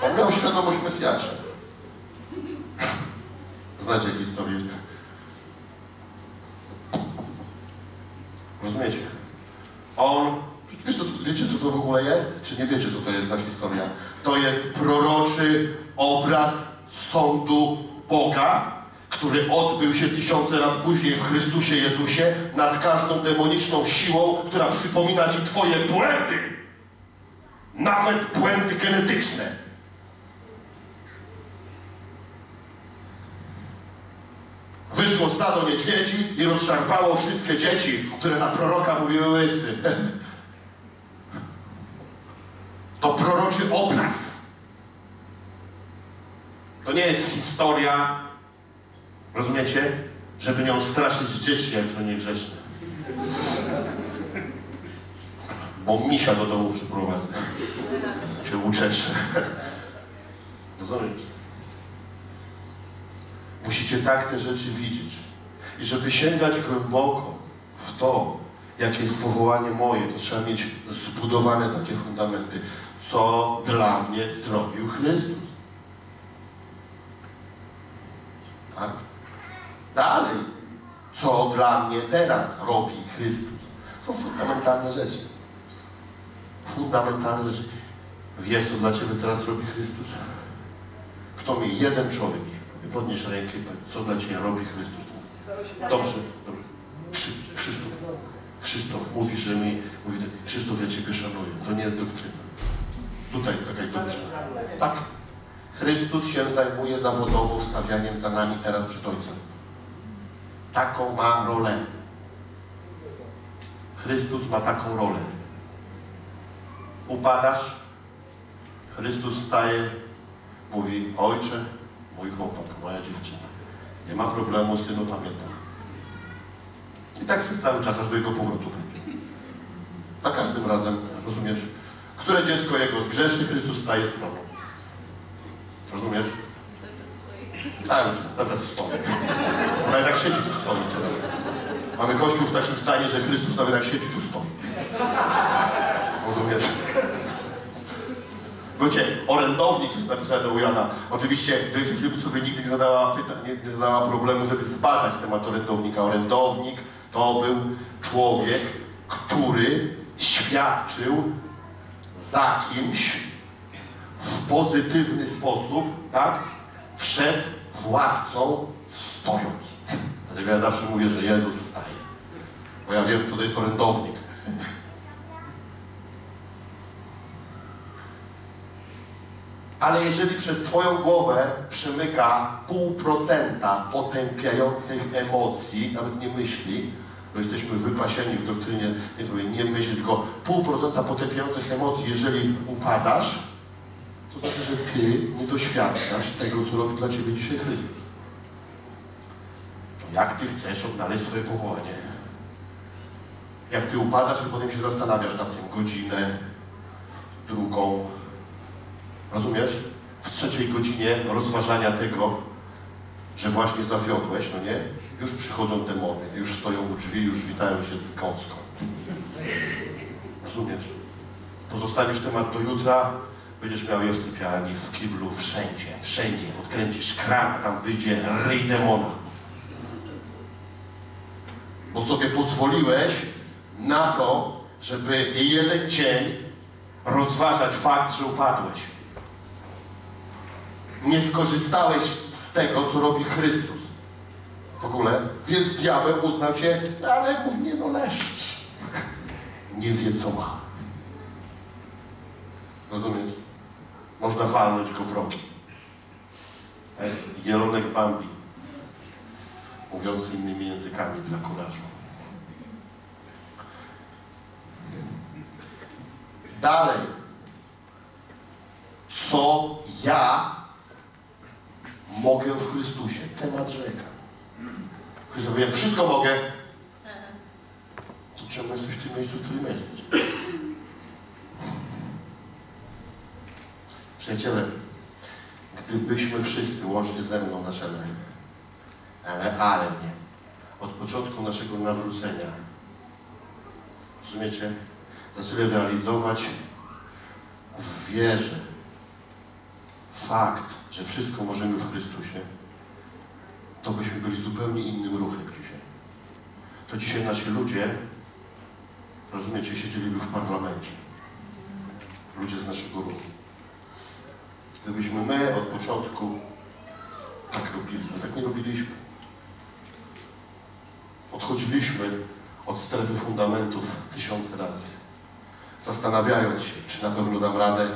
On miał świadomość Mesjasza. Znacie historię. Rozumiecie? On... Wiecie, co to w ogóle jest? Czy nie wiecie, co to jest za historia? To jest proroczy obraz sądu Boga, który odbył się 1000 lat później w Chrystusie Jezusie nad każdą demoniczną siłą, która przypomina ci twoje błędy. Nawet błędy genetyczne. Wyszło stado niedźwiedzi i rozszarpało wszystkie dzieci, które na proroka mówiły łysy. proroczy obraz. To nie jest historia, rozumiecie, żeby nią straszyć dzieci, jak są niegrzeczne. Bo misia do domu przyprowadzę. Cię uczeszę. Rozumiecie? Musicie tak te rzeczy widzieć. I żeby sięgać głęboko w to, jakie jest powołanie moje, to trzeba mieć zbudowane takie fundamenty. Co dla mnie zrobił Chrystus? Tak? Dalej. Co dla mnie teraz robi Chrystus? Są fundamentalne rzeczy. Fundamentalne rzeczy. Wiesz, co dla ciebie teraz robi Chrystus? Kto mi jeden człowiek? Podnieś rękę i powiedz, co dla ciebie robi Chrystus? Dobrze, dobrze. Krzysztof mówi, że mi... Mówi, Krzysztof, ja ciebie szanuję. To nie jest doktryna. Tutaj taka jest doktryna. Tak. Chrystus się zajmuje zawodowo wstawianiem za nami teraz przed Ojcem. Taką ma rolę. Chrystus ma taką rolę. Upadasz, Chrystus staje, mówi, Ojcze, mój chłopak, moja dziewczyna. Nie ma problemu, synu, pamiętam. I tak przez cały czas, aż do jego powrotu będzie. Za każdym razem, rozumiesz? Które dziecko jego zgrzeszy, Chrystus staje z prawą. Rozumiesz? Cały czas, zaraz stoi. Nawet jak siedzi, tu stoi teraz. Mamy Kościół w takim stanie, że Chrystus nawet jak siedzi, tu stoi. Rozumiesz? Wiecie, orędownik jest napisany u Jana. Oczywiście większość ludzi sobie nigdy nie zadała pytań, nie zadała problemu, żeby zbadać temat orędownika. Orędownik to był człowiek, który świadczył za kimś w pozytywny sposób, tak? Przed władcą stojąc. Dlatego ja zawsze mówię, że Jezus staje. Bo ja wiem, co to jest orędownik. Ale jeżeli przez twoją głowę przemyka 0,5% potępiających emocji, nawet nie myśli, bo jesteśmy wypasieni w doktrynie, nie myśli, tylko 0,5% potępiających emocji, jeżeli upadasz, to znaczy, że ty nie doświadczasz tego, co robi dla ciebie dzisiaj Chrystus. Jak ty chcesz odnaleźć swoje powołanie? Jak ty upadasz, to potem się zastanawiasz nad tym godzinę, drugą. Rozumiesz? W 3. godzinie rozważania tego, że właśnie zawiodłeś, no nie? Już przychodzą demony, już stoją u drzwi, już witają się z gąską. Rozumiesz? Pozostawisz temat do jutra, będziesz miał je w sypialni, w kiblu, wszędzie, wszędzie. Odkręcisz kran, a tam wyjdzie ryj demona. Bo sobie pozwoliłeś na to, żeby jeden dzień rozważać fakt, że upadłeś. Nie skorzystałeś z tego, co robi Chrystus w ogóle, więc diabeł uznał cię, ale głównie no leszcz. Nie wie, co ma. Rozumiesz? Można walnąć go w rogi. Jelonek Bambi, mówiąc innymi językami dla kurażu. Dalej. Co ja mogę w Chrystusie? Temat rzeka. Chrystus mówi, wszystko mogę. To czemu jesteś w tym miejscu, w którym jesteś? Przyjaciele, gdybyśmy wszyscy, łącznie ze mną na czele, realnie, od początku naszego nawrócenia, rozumiecie, zaczęli realizować w wierze fakt, że wszystko możemy w Chrystusie, to byśmy byli zupełnie innym ruchem dzisiaj. To dzisiaj nasi ludzie, rozumiecie, siedzieliby w parlamencie. Ludzie z naszego ruchu. Gdybyśmy my od początku tak robili, bo tak nie robiliśmy. Odchodziliśmy od strefy fundamentów 1000 razy, zastanawiając się, czy na pewno dam radę,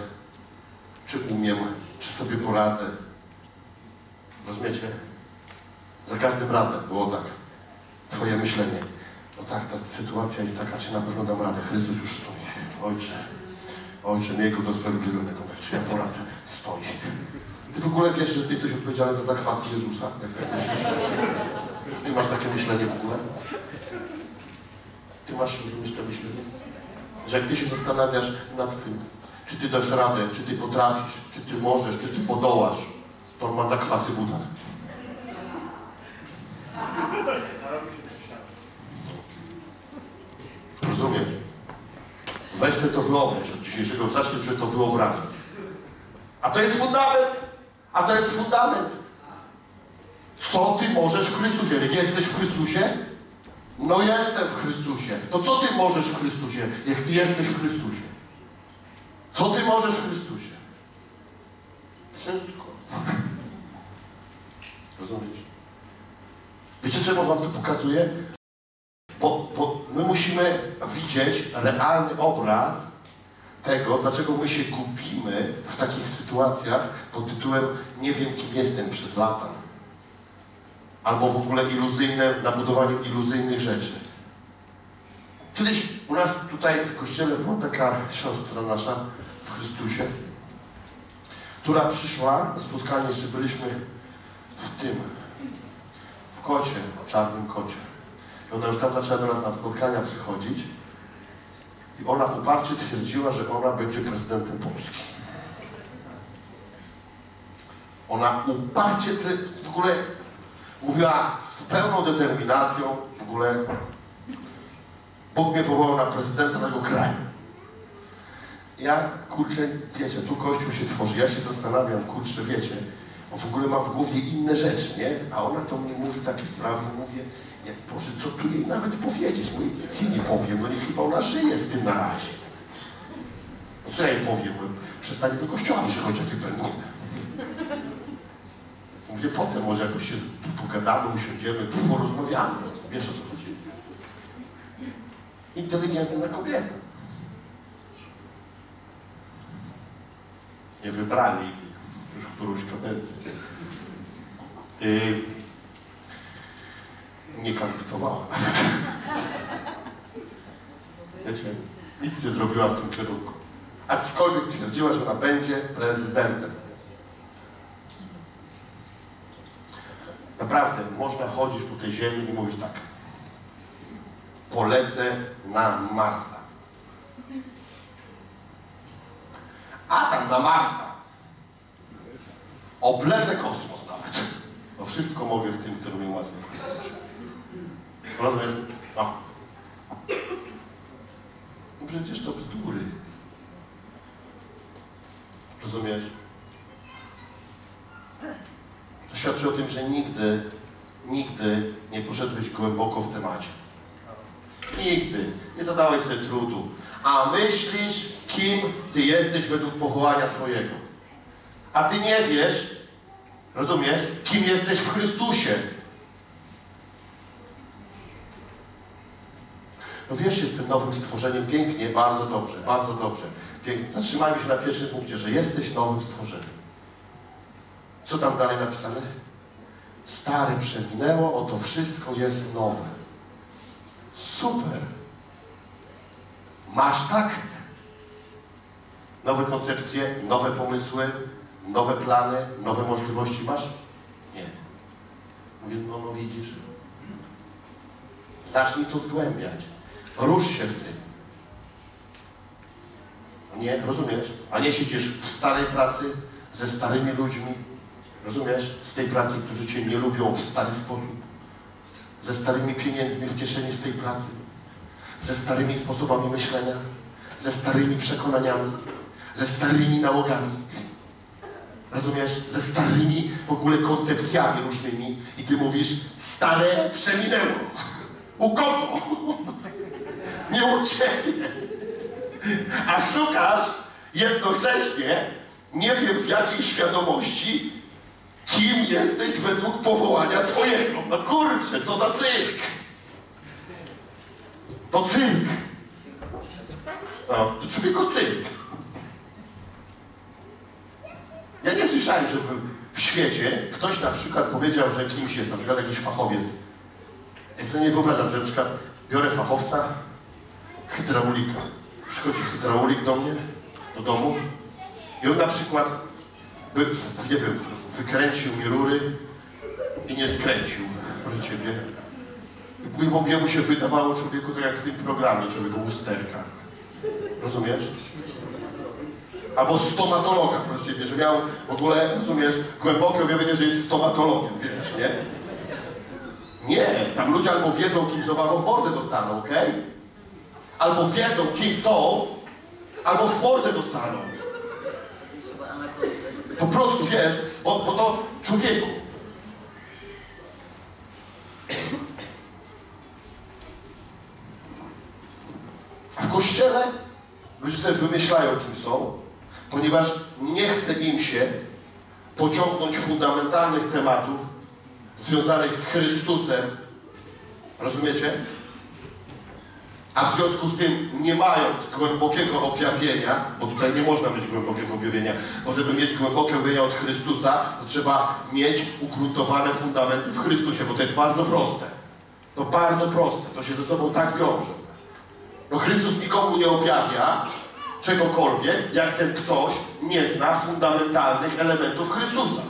czy umiem, czy sobie poradzę. Rozumiecie? Za każdym razem było tak. Twoje myślenie. No tak, ta sytuacja jest taka, czy na pewno dam radę. Chrystus już stoi. Ojcze, Ojcze, miej go do sprawiedliwego meczu. Ja po raz stoję. Ty w ogóle wiesz, że ty jesteś odpowiedzialny za zakwas Jezusa? Ty masz takie myślenie w ogóle? Ty masz takie myślenie? Że jak ty się zastanawiasz nad tym, czy ty dasz radę, czy ty potrafisz, czy ty możesz, czy ty podołasz, to on ma zakwasy w udach. Rozumiem. Weź sobie to wyobraź od dzisiejszego, zacznij sobie to wyobrazić. A to jest fundament! A to jest fundament! Co ty możesz w Chrystusie? Jak jesteś w Chrystusie? No jestem w Chrystusie. To co ty możesz w Chrystusie, jak ty jesteś w Chrystusie? Co ty możesz w Chrystusie? Wszystko. Rozumiesz? Wiecie, czemu wam to pokazuję? Bo my musimy widzieć realny obraz tego, dlaczego my się gubimy w takich sytuacjach pod tytułem nie wiem, kim jestem przez lata. Albo w ogóle iluzyjne, nabudowanie iluzyjnych rzeczy. Kiedyś u nas tutaj w kościele była taka siostra nasza w Chrystusie, która przyszła na spotkanie, jeszcze byliśmy w tym, w kocie, w czarnym kocie. I ona już tam zaczęła do nas na spotkania przychodzić. I ona uparcie twierdziła, że ona będzie prezydentem Polski. Ona uparcie w ogóle mówiła z pełną determinacją, w ogóle Bóg mnie powołał na prezydenta tego kraju. Ja, kurczę, wiecie, tu Kościół się tworzy, ja się zastanawiam, kurczę, wiecie, bo w ogóle mam w głowie inne rzeczy, nie? A ona to mnie mówi takie sprawy, mówię, nie, Boże, co tu jej nawet powiedzieć? Mówię, nic jej nie powiem, no niech chyba ona żyje z tym na razie. No co ja jej powiem? Przestanie do kościoła przychodzi, jak wypełnione. Mówię, potem może jakoś się pogadamy, usiądziemy, tu porozmawiamy, wiesz o co chodzi? Inteligentna kobieta. Nie wybrali już którąś kadencję. Nie kandydowała. Wiecie, nic nie zrobiła w tym kierunku. Aczkolwiek twierdziła, że ona będzie prezydentem. Naprawdę, można chodzić po tej ziemi i mówić tak. Polecę na Marsa. A tam na Marsa. Oblecę kosmos nawet. To wszystko mówię w tym, który mi łaskę wchodzi. Rozumiesz? No. Przecież to bzdury. Rozumiesz? To świadczy o tym, że nigdy nie poszedłeś głęboko w temacie. Nigdy. Nie zadałeś sobie trudu. A myślisz, kim ty jesteś według powołania twojego. A ty nie wiesz, rozumiesz, kim jesteś w Chrystusie. No wiesz, jestem nowym stworzeniem. Pięknie, bardzo dobrze, bardzo dobrze. Pięknie. Zatrzymajmy się na pierwszym punkcie, że jesteś nowym stworzeniem. Co tam dalej napisane? Stare przeminęło, oto wszystko jest nowe. Super. Masz tak? Nowe koncepcje, nowe pomysły, nowe plany, nowe możliwości masz? Nie. Mówię, no, no widzisz. Zacznij to zgłębiać. Rusz się w tym. Nie, rozumiesz? A nie siedzisz w starej pracy, ze starymi ludźmi. Rozumiesz? Z tej pracy, którzy cię nie lubią w stary sposób. Ze starymi pieniędzmi w kieszeni z tej pracy. Ze starymi sposobami myślenia. Ze starymi przekonaniami. Ze starymi nałogami. Rozumiesz? Ze starymi w ogóle koncepcjami różnymi. I ty mówisz, stare przeminęło. U kogo? Nie u ciebie. A szukasz jednocześnie, nie wiem w jakiej świadomości, kim jesteś według powołania twojego. No kurczę, co za cyrk. To cyrk. No, to człowieku cyrk. Ja nie słyszałem, że w świecie ktoś na przykład powiedział, że kimś jest, na przykład jakiś fachowiec. Ja sobie nie wyobrażam, że na przykład biorę fachowca, hydraulika. Przychodzi hydraulik do mnie, do domu i on na przykład by, nie wiem, wykręcił mi rury i nie skręcił do ciebie. I jemu się wydawało, człowieku, to jak w tym programie, człowieku, usterka. Rozumiesz? Albo stomatologa, proszę ciebie, że miał w ogóle, rozumiesz, głębokie objawienie, że jest stomatologiem, wiesz, nie? Nie, tam ludzie albo wiedzą, kim są, albo w mordę dostaną, okej? Okay? Albo wiedzą, kim są, albo w mordę dostaną. Po prostu, wiesz, bo to człowieku. A w Kościele ludzie sobie wymyślają, kim są, ponieważ nie chce im się pociągnąć fundamentalnych tematów związanych z Chrystusem. Rozumiecie? A w związku z tym, nie mając głębokiego objawienia, bo tutaj nie można mieć głębokiego objawienia, bo żeby mieć głębokie objawienia od Chrystusa, to trzeba mieć ugruntowane fundamenty w Chrystusie, bo to jest bardzo proste. To bardzo proste, to się ze sobą tak wiąże. No Chrystus nikomu nie objawia czegokolwiek, jak ten ktoś nie zna fundamentalnych elementów Chrystusa.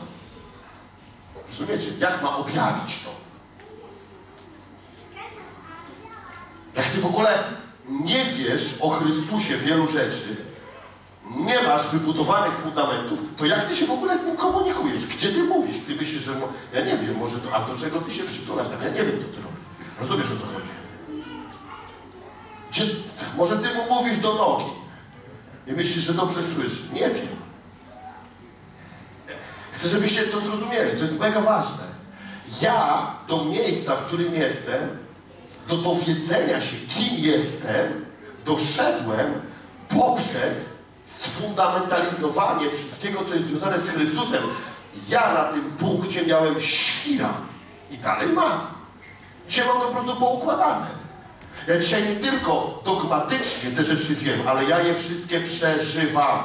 Rozumiecie? Jak ma objawić to? Jak ty w ogóle nie wiesz o Chrystusie wielu rzeczy, nie masz wybudowanych fundamentów, to jak ty się w ogóle z Nim komunikujesz? Gdzie ty mówisz? Ty myślisz, że ja nie wiem, może to, a do czego ty się przytulasz? Ja nie wiem, co ty robisz. Rozumiesz, o co chodzi? Gdzie, może ty mu mówisz do nogi i myślisz, że dobrze słyszy. Nie wiem. Chcę, żebyście to zrozumieli. To jest mega ważne. Ja do miejsca, w którym jestem, do dowiedzenia się, kim jestem, doszedłem poprzez sfundamentalizowanie wszystkiego, co jest związane z Chrystusem. Ja na tym punkcie miałem świra i dalej mam. Dzisiaj mam to po prostu poukładane. Ja dzisiaj nie tylko dogmatycznie te rzeczy wiem, ale ja je wszystkie przeżywam.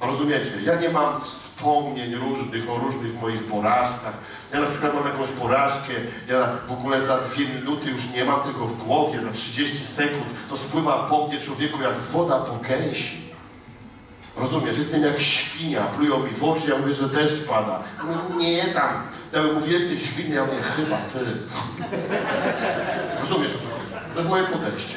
Rozumiecie? Ja nie mam wspomnień różnych o różnych moich porażkach. Ja na przykład mam jakąś porażkę, ja w ogóle za 2 minuty już nie mam tego w głowie, za 30 sekund to spływa po mnie, człowieku, jak woda po gęsi. Rozumiesz? Jestem jak świnia, plują mi w oczy, ja mówię, że deszcz pada. No nie tam. Ja mówię, jesteś świnia, ja mówię, chyba ty. Rozumiesz? To jest moje podejście.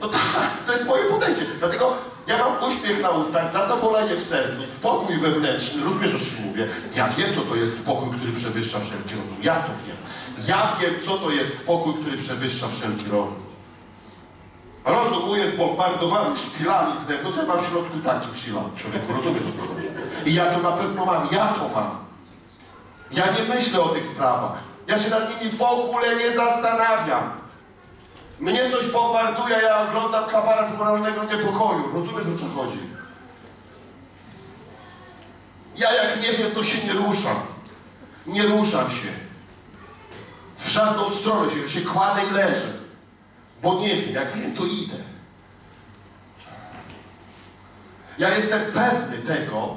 No tak, to jest moje podejście. Dlatego ja mam uśmiech na ustach, zadowolenie w sercu, spokój wewnętrzny. Rozumiesz, o czym mówię? Ja wiem, co to jest spokój, który przewyższa wszelki rozum. Ja to wiem. Ja wiem, co to jest spokój, który przewyższa wszelki rozum. Rozum mój jest bombardowany szpilami z tego, co ja mam w środku taki przylam. Człowieku, rozumiesz, o co chodzi? I ja to na pewno mam. Ja to mam. Ja nie myślę o tych sprawach. Ja się nad nimi w ogóle nie zastanawiam. Mnie coś bombarduje, ja oglądam kabaret moralnego niepokoju. Rozumiesz, o co chodzi? Ja jak nie wiem, to się nie ruszam. Nie ruszam się. W żadną stronę się kładę i leżę. Bo nie wiem, jak wiem, to idę. Ja jestem pewny tego,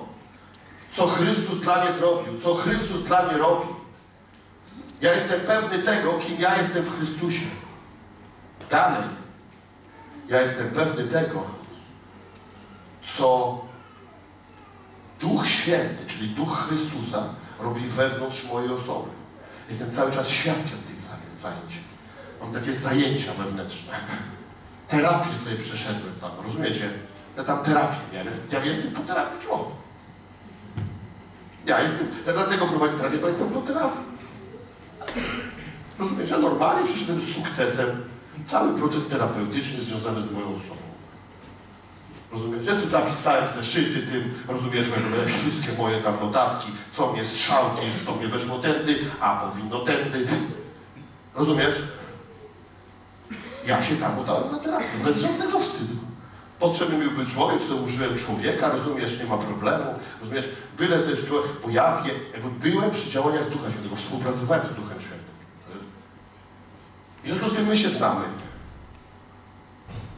co Chrystus dla mnie zrobił, co Chrystus dla mnie robi. Ja jestem pewny tego, kim ja jestem w Chrystusie. Dalej, ja jestem pewny tego, co Duch Święty, czyli Duch Chrystusa, robi wewnątrz mojej osoby. Jestem cały czas świadkiem tych zajęć. Mam takie zajęcia wewnętrzne. Terapię sobie przeszedłem tam, rozumiecie? Ja tam terapię miałem. Ja jestem po terapii człowiek. Ja dlatego prowadzę terapię, bo jestem po terapii. Rozumiecie? Ja normalnie przeszedłem z sukcesem cały proces terapeutyczny związany z moją osobą. Rozumiesz? Ja sobie zapisałem zeszyty tym, rozumiesz, wszystkie moje tam notatki, co mnie strzałki, to mnie weszło tędy, a powinno tędy. Rozumiesz? Ja się tam udałem na terapię, bez żadnego wstydu. Potrzebny mi był człowiek, to użyłem człowieka, rozumiesz, nie ma problemu, rozumiesz, byle sobie człowiek, bo ja wiem, jakby byłem przy działaniach Ducha Świętego, współpracowałem z Duchem Świętym. W związku z tym my się znamy.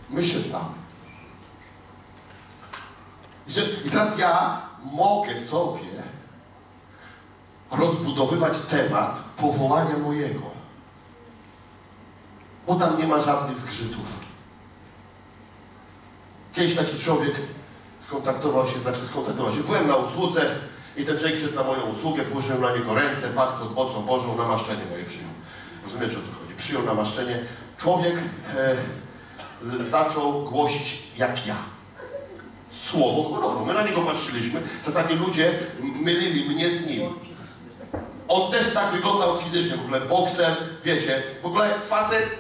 My się znamy. I teraz ja mogę sobie rozbudowywać temat powołania mojego. Bo tam nie ma żadnych zgrzytów. Kiedyś taki człowiek skontaktował się, byłem na usłudze i ten człowiek szedł na moją usługę, położyłem na niego ręce, padł pod mocą Bożą, namaszczenie moje przyjął. Rozumiecie, o co chodzi? Przyjął namaszczenie. Człowiek zaczął głosić jak ja. Słowo honoru. My na niego patrzyliśmy. Czasami ludzie mylili mnie z nim. On też tak wyglądał fizycznie, w ogóle bokser, wiecie, w ogóle facet.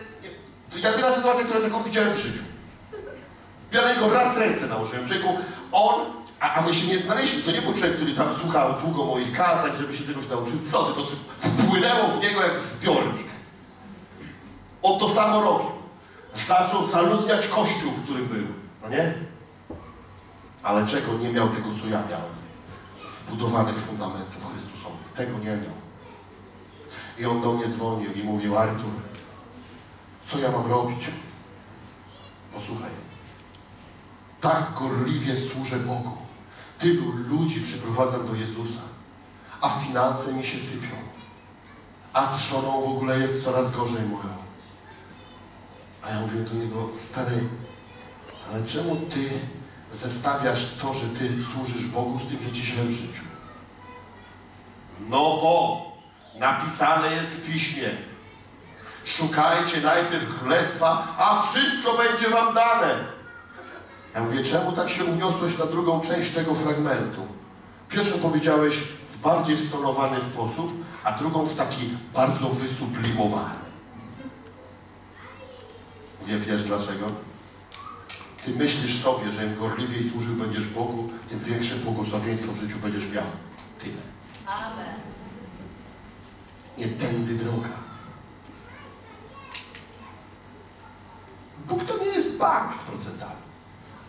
Ja tyle sytuacji, które tylko widziałem w życiu. Ja na niego raz ręce nałożyłem, człowieku, on, a my się nie znaliśmy, to nie był człowiek, który tam słuchał długo moich kazań, żeby się czegoś nauczył, co, tylko wpłynęło w niego jak w zbiornik. On to samo robił. Zaczął zaludniać kościół, w którym był, no nie? Ale czego nie miał tego, co ja miałem? Zbudowanych fundamentów chrystusowych. Tego nie miał. I on do mnie dzwonił i mówił: Artur, co ja mam robić? Posłuchaj. Tak gorliwie służę Bogu. Tylu ludzi przyprowadzam do Jezusa, a finanse mi się sypią. A z żoną w ogóle jest coraz gorzej moją. A ja mówię do niego: stary, ale czemu ty zestawiasz to, że ty służysz Bogu z tym, że ci źle w życiu? No bo napisane jest w Piśmie: szukajcie najpierw królestwa, a wszystko będzie wam dane. Ja mówię: czemu tak się uniosłeś na drugą część tego fragmentu? Pierwszą powiedziałeś w bardziej stonowany sposób, a drugą w taki bardzo wysublimowany. Nie wiesz dlaczego? Ty myślisz sobie, że im gorliwiej służył będziesz Bogu, tym większe błogosławieństwo w życiu będziesz miał. Tyle. Amen. Nie tędy droga. Bóg to nie jest bank z procentami.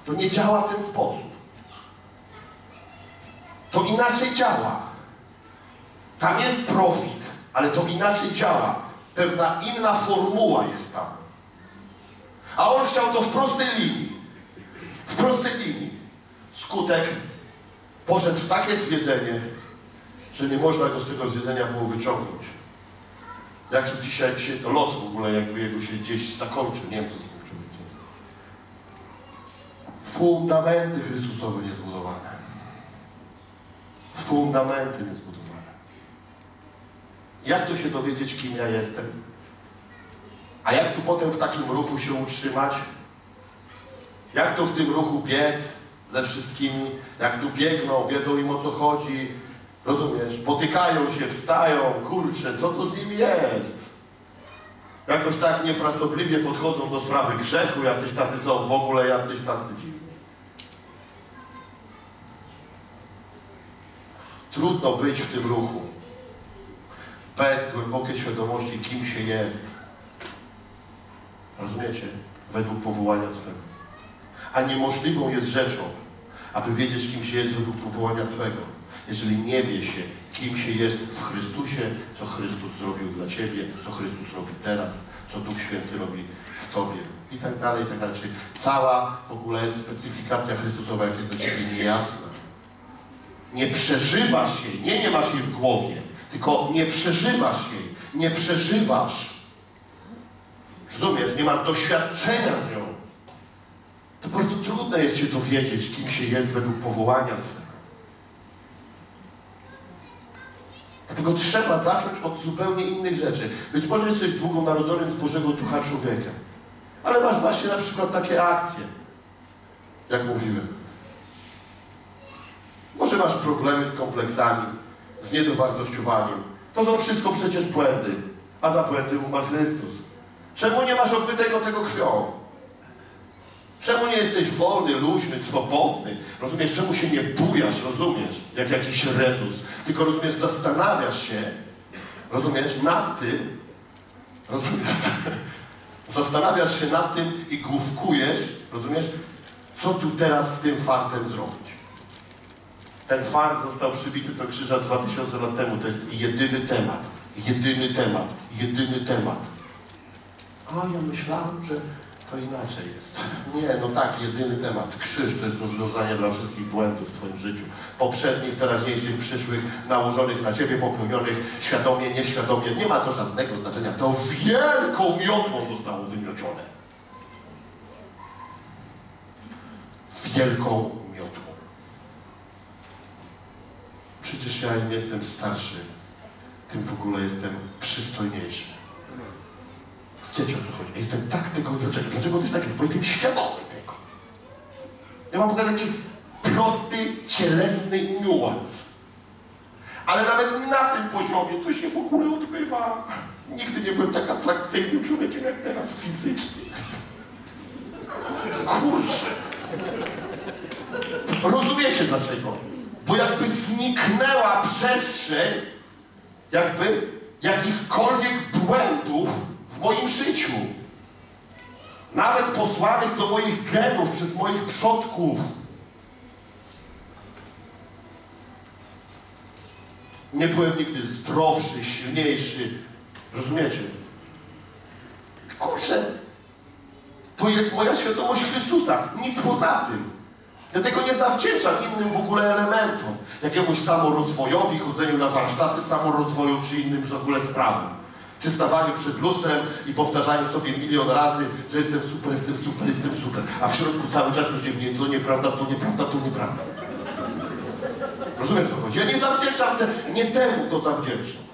To nie działa w ten sposób. To inaczej działa. Tam jest profit, ale to inaczej działa. Pewna inna formuła jest tam. A on chciał to w prostej linii. W prostej linii. Skutek poszedł w takie zwiedzenie, że nie można go z tego zwiedzenia było wyciągnąć. Jaki dzisiaj to los w ogóle, jakby jego się gdzieś zakończył. Nie wiem, co z fundamenty chrystusowe niezbudowane. Fundamenty niezbudowane. Jak tu się dowiedzieć, kim ja jestem? A jak tu potem w takim ruchu się utrzymać? Jak tu w tym ruchu biec ze wszystkimi? Jak tu biegną, wiedzą im, o co chodzi? Rozumiesz? Potykają się, wstają, kurczę, co tu z nimi jest? Jakoś tak niefrasobliwie podchodzą do sprawy grzechu, jacyś tacy są w ogóle, jacyś tacy dziwni. Trudno być w tym ruchu bez głębokiej świadomości, kim się jest. Rozumiecie? Według powołania swego. A niemożliwą jest rzeczą, aby wiedzieć, kim się jest według powołania swego. Jeżeli nie wie się, kim się jest w Chrystusie, co Chrystus zrobił dla ciebie, co Chrystus robi teraz, co Duch Święty robi w tobie i tak dalej, i tak dalej. Czyli cała w ogóle specyfikacja Chrystusowa, jak jest dla ciebie niejasna. Nie przeżywasz jej, nie masz jej w głowie, tylko nie przeżywasz jej, nie przeżywasz. Rozumiesz, nie masz doświadczenia z nią. To bardzo trudno jest się dowiedzieć, kim się jest według powołania swego. Dlatego trzeba zacząć od zupełnie innych rzeczy. Być może jesteś długonarodzonym z Bożego Ducha człowieka, ale masz właśnie na przykład takie akcje, jak mówiłem. Może masz problemy z kompleksami, z niedowartościowaniem. To są wszystko przecież błędy, a za błędy umarł Chrystus. Czemu nie masz odbytego tego krwią? Czemu nie jesteś wolny, luźny, swobodny? Rozumiesz, czemu się nie bujasz, rozumiesz, jak jakiś Rezus. Tylko, rozumiesz, zastanawiasz się, rozumiesz, nad tym, rozumiesz, zastanawiasz się nad tym i główkujesz, rozumiesz, co tu teraz z tym fantem zrobić. Ten fant został przybity do krzyża 2000 lat temu, to jest jedyny temat. A ja myślałem, że to inaczej jest. Nie, no tak, jedyny temat. Krzyż to jest rozwiązanie dla wszystkich błędów w twoim życiu. Poprzednich, teraźniejszych, przyszłych, nałożonych na ciebie, popełnionych świadomie, nieświadomie. Nie ma to żadnego znaczenia. To wielką miotłą zostało wymiecione. wielką miotłą. Przecież ja im jestem starszy, tym w ogóle jestem przystojniejszy. Wiecie, o co chodzi? Ja jestem tak tego, dlaczego to jest tak jest? Bo jestem świadomy tego. Ja mam w ogóle taki prosty, cielesny niuans. Ale nawet na tym poziomie to się w ogóle odbywa. Nigdy nie byłem tak atrakcyjnym człowiekiem jak teraz fizycznie. Kurczę. Rozumiecie dlaczego? Bo jakby zniknęła przestrzeń, jakby jakichkolwiek błędów w moim życiu. Nawet posłanych do moich genów przez moich przodków. Nie byłem nigdy zdrowszy, silniejszy. Rozumiecie? Kurczę, to jest moja świadomość Chrystusa, nic poza tym. Ja tego nie zawdzięczam innym w ogóle elementom. Jakiemuś samorozwojowi, chodzeniu na warsztaty samorozwoju, czy innym w ogóle sprawom. Czy stawaniu przed lustrem i powtarzaniu sobie milion razy, że jestem super, jestem super, jestem super. A w środku cały czas ludzie mnie, to nieprawda, to nieprawda, to nieprawda. Rozumiesz, co chodzi? Ja nie zawdzięczam, nie temu to zawdzięczam.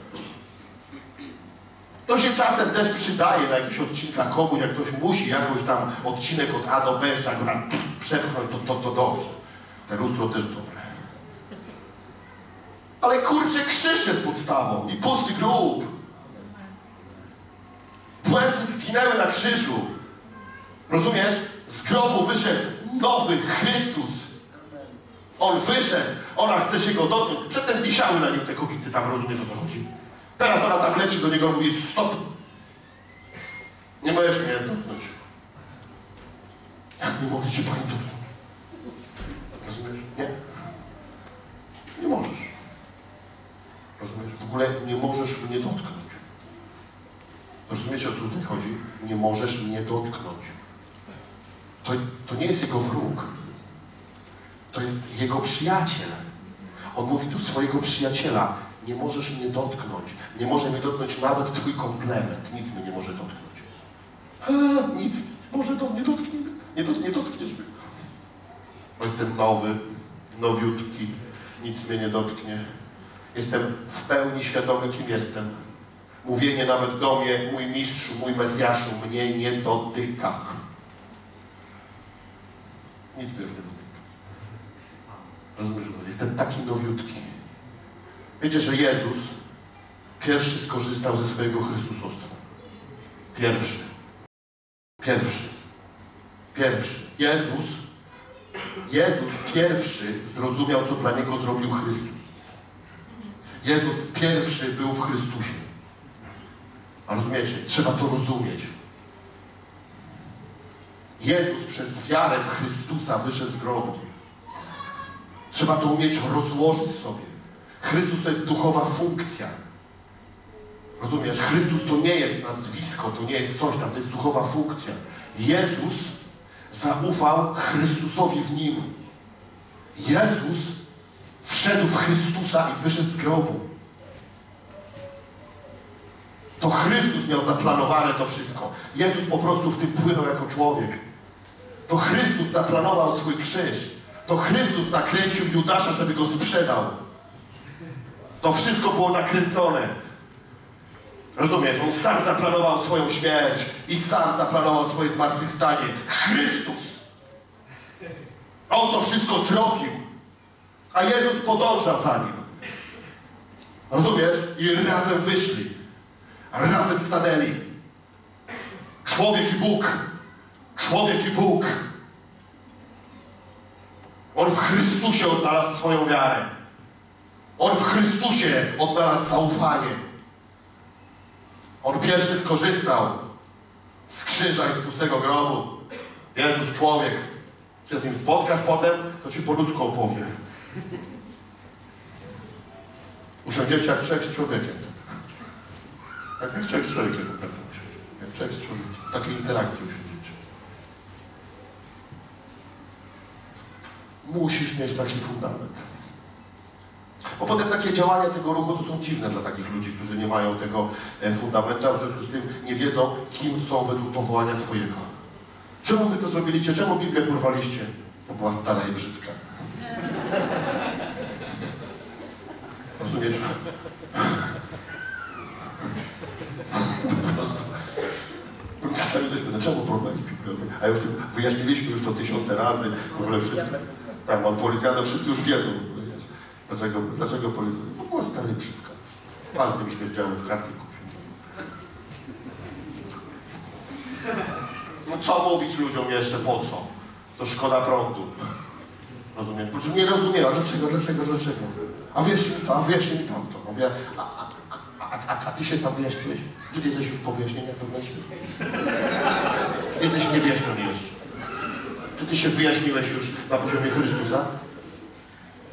To się czasem też przydaje na jakichś odcinkach komuś, jak ktoś musi jakoś tam odcinek od A do B, jak tam przepchnąć, to dobrze. Te lustro też dobre. Ale kurczę, krzyż jest podstawą i pusty grób. Błędy zginęły na krzyżu. Rozumiesz? Z grobu wyszedł nowy Chrystus. On wyszedł, ona chce się go dotknąć. Przedtem wisiały na nim te kobiety, tam rozumiesz, o co chodzi. Teraz ona tam leci do niego i mówi stop. Nie możesz mnie dotknąć. Jak nie mogę cię pani dotknąć? Rozumiesz? Nie. Nie możesz. Rozumiesz? W ogóle nie możesz mnie dotknąć. Rozumiecie, o co tutaj chodzi? Nie możesz mnie dotknąć. To nie jest jego wróg. To jest jego przyjaciel. On mówi do swojego przyjaciela. Nie możesz mnie dotknąć. Nie może mnie dotknąć nawet twój komplement. Nic mnie nie może dotknąć. Nic. Może to mnie dotknie. Nie dotkniesz mnie. Bo jestem nowy, nowiutki. Nic mnie nie dotknie. Jestem w pełni świadomy, kim jestem. Mówienie nawet do mnie, mój mistrzu, mój mesjaszu, mnie nie dotyka. Nic mnie już nie dotyka. Rozumiesz? Jestem taki nowiutki. Wiecie, że Jezus pierwszy skorzystał ze swojego Chrystusostwa. Pierwszy. Jezus pierwszy zrozumiał, co dla niego zrobił Chrystus. Jezus pierwszy był w Chrystusie. A rozumiecie? Trzeba to rozumieć. Jezus przez wiarę w Chrystusa wyszedł z grobu. Trzeba to umieć rozłożyć sobie. Chrystus to jest duchowa funkcja. Rozumiesz? Chrystus to nie jest nazwisko, to nie jest coś tam, to jest duchowa funkcja. Jezus zaufał Chrystusowi w nim. Jezus wszedł w Chrystusa i wyszedł z grobu. To Chrystus miał zaplanowane to wszystko. Jezus po prostu w tym płynął jako człowiek. To Chrystus zaplanował swój krzyż. To Chrystus nakręcił Judasza, żeby go sprzedał. To wszystko było nakręcone. Rozumiesz? On sam zaplanował swoją śmierć i sam zaplanował swoje zmartwychwstanie. Chrystus! On to wszystko zrobił. A Jezus podążał za nim. Rozumiesz? I razem wyszli. Razem stanęli. Człowiek i Bóg. Człowiek i Bóg. On w Chrystusie odnalazł swoją wiarę. On w Chrystusie odnalazł zaufanie. On pierwszy skorzystał z krzyża i z pustego grobu. Jezus człowiek. Czy z nim spotkasz potem, to ci po ludzku opowie. Usiądziecie jak człowiek z człowiekiem. Tak jak człowiek z człowiekiem. Jak człowiek z człowiekiem. Takiej interakcji usiądziecie. Musisz mieć taki fundament. Bo potem takie działania tego ruchu to są dziwne dla takich ludzi, którzy nie mają tego fundamentu, a w związku z tym nie wiedzą, kim są według powołania swojego. Czemu wy to zrobiliście? Czemu Biblię porwaliście? bo była stara i brzydka. Rozumiesz? Po prostu. Dlaczego prowadzić bibliotekę? A już wyjaśniliśmy już to 1000 razy. W ogóle wszyscy. Tak, mam policjanta, wszyscy już wiedzą. Dlaczego policjanta? Bo była stara i brzydka. Palce mi śmierdziały, karty kupiłem. No co mówić ludziom jeszcze, po co? To szkoda prądu. Rozumiem? Nie rozumiem, a dlaczego? A wyjaśnij to, a wyjaśnij mi tamto. Mówię, a ty się sam wyjaśniłeś? Ty nie jesteś już po wyjaśnieniach wewnętrznych? Ty jesteś niewyjaśniony jeszcze. Czy ty się wyjaśniłeś już na poziomie Chrystusa?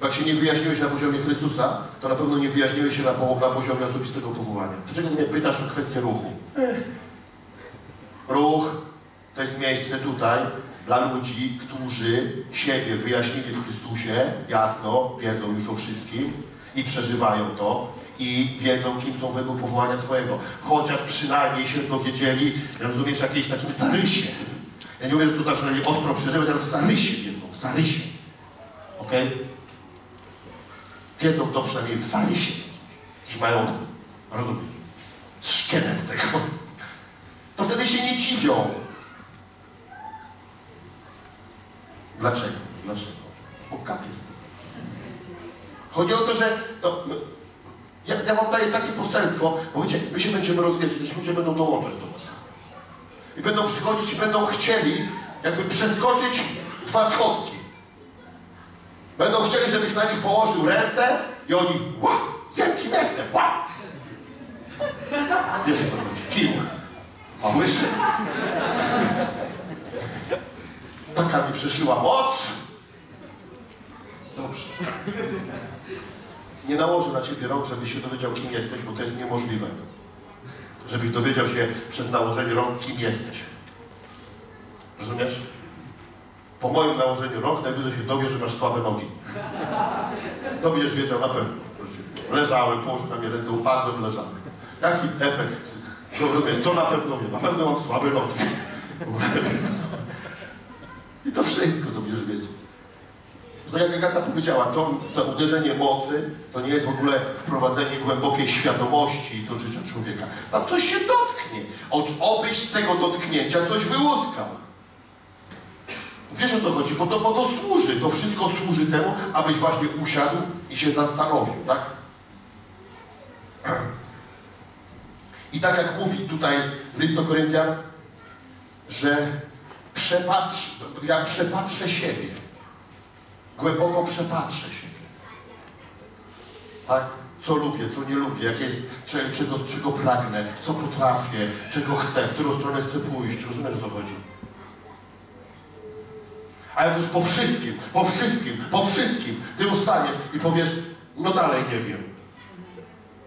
Bo jak się nie wyjaśniłeś na poziomie Chrystusa, to na pewno nie wyjaśniłeś się na poziomie osobistego powołania. Dlaczego mnie pytasz o kwestię ruchu? Ruch to jest miejsce tutaj dla ludzi, którzy siebie wyjaśnili w Chrystusie, jasno, wiedzą już o wszystkim i przeżywają to i wiedzą, kim są według powołania swojego. Chociaż przynajmniej się dowiedzieli, rozumiesz, jakiejś takim zarysie. Ja nie mówię, że tu zaczynali ostro przeżywać, ale w zarysie wiedzą, w zarysie. Okej? Wiedzą to przynajmniej w zarysie. I mają, rozumiem, szkielet tego. To wtedy się nie dziwią. Dlaczego? Dlaczego? Bo kap jest. Chodzi o to, że to, ja wam daję takie poselstwo, bo wiecie, my się będziemy rozwijać, też ludzie będą dołączać do was. I będą przychodzić i będą chcieli jakby przeskoczyć 2 schodki. Będą chcieli, żebyś na nich położył ręce i oni ła! Wiem, kim jestem! Ła! Wiesz, kim? Małyszy? Taka mi przeszyła moc. Dobrze. Nie nałożę na ciebie rąk, żebyś się dowiedział, kim jesteś, bo to jest niemożliwe. Żebyś dowiedział się przez nałożenie rąk, kim jesteś. Rozumiesz? Po moim nałożeniu rąk najwyżej się dowie, że masz słabe nogi. To będziesz wiedział na pewno. Leżałem, położył na mnie ręce, upadłem, leżałem. Jaki efekt? Rozumiem, co na pewno wiem? Na pewno mam słabe nogi. I to wszystko to będziesz wiedzieć. To tak jak Agata powiedziała, to uderzenie mocy to nie jest w ogóle wprowadzenie głębokiej świadomości do życia człowieka. Tam coś się dotknie. Obyś z tego dotknięcia coś wyłuskał. Wiesz, o co chodzi? Bo to służy. To wszystko służy temu, abyś właśnie usiadł i się zastanowił, tak? I tak jak mówi tutaj list do Koryntian, że ja przepatrzę siebie. Głęboko przepatrzę siebie. Tak? Co lubię, co nie lubię, jakie jest, czego pragnę, co potrafię, czego chcę, w którą stronę chcę pójść. Rozumiesz, o co chodzi? A jak już po wszystkim ty ustaniesz i powiesz, no dalej nie wiem.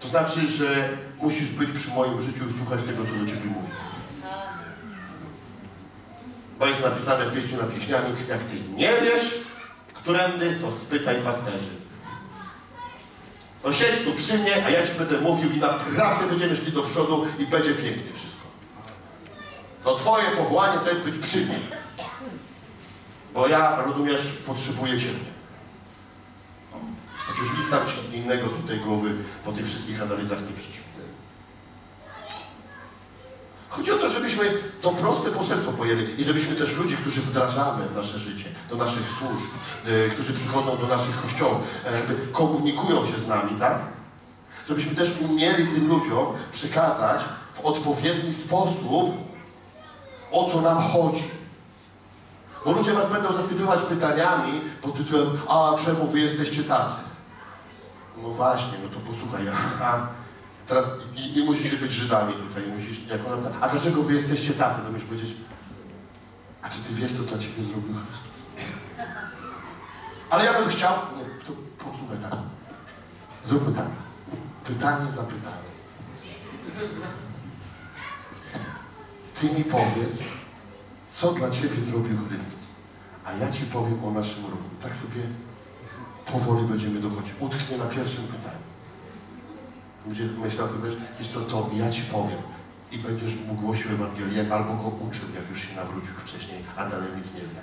To znaczy, że musisz być przy moim życiu i słuchać tego, co do ciebie mówię. To jest napisane w pieśni nad pieśniami, jak ty nie wiesz, którędy, to spytaj pasterzy. To siedź tu przy mnie, a ja ci będę mówił i naprawdę będziemy szli do przodu i będzie pięknie wszystko. To twoje powołanie to jest być przy mnie. Bo ja, rozumiesz, potrzebuję ciebie. Choć już nic tam ci innego do tej głowy po tych wszystkich analizach nie przyszło. Chodzi o to, żebyśmy to proste poselstwo pojęli i żebyśmy też ludzi, którzy wdrażamy w nasze życie, do naszych służb, którzy przychodzą do naszych kościołów, komunikują się z nami, tak? Żebyśmy też umieli tym ludziom przekazać w odpowiedni sposób, o co nam chodzi. Bo ludzie was będą zasypywać pytaniami pod tytułem, a czemu wy jesteście tacy? No właśnie, no to posłuchaj, teraz i musicie być Żydami tutaj, musisz, a dlaczego wy jesteście tacy? To musisz powiedzieć, a czy ty wiesz, co dla ciebie zrobił Chrystus? Ale ja bym chciał, nie, to posłuchaj tak, zróbmy tak, pytanie za pytanie. Ty mi powiedz, co dla ciebie zrobił Chrystus, a ja ci powiem o naszym ruchu. Tak sobie powoli będziemy dochodzić, utknie na pierwszym pytaniu. Będziesz myślał, wiesz co, to ja ci powiem i będziesz mu głosił Ewangelię, albo go uczył, jak już się nawrócił wcześniej, a dalej nic nie zna.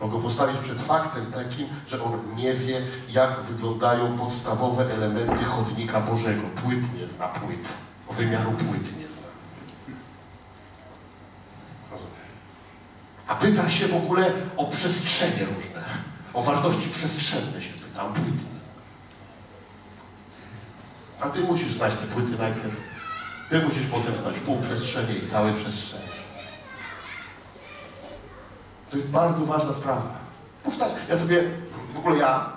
Mogą postawić przed faktem takim, że on nie wie, jak wyglądają podstawowe elementy chodnika Bożego. Płyt nie zna, płyt. Wymiaru płyty nie zna. A pyta się w ogóle o przestrzenie różne. O wartości przestrzenne się pyta, o płyty nie zna. A ty musisz znać te płyty najpierw. Ty musisz potem znać półprzestrzenie i całe przestrzenie. To jest bardzo ważna sprawa. Ja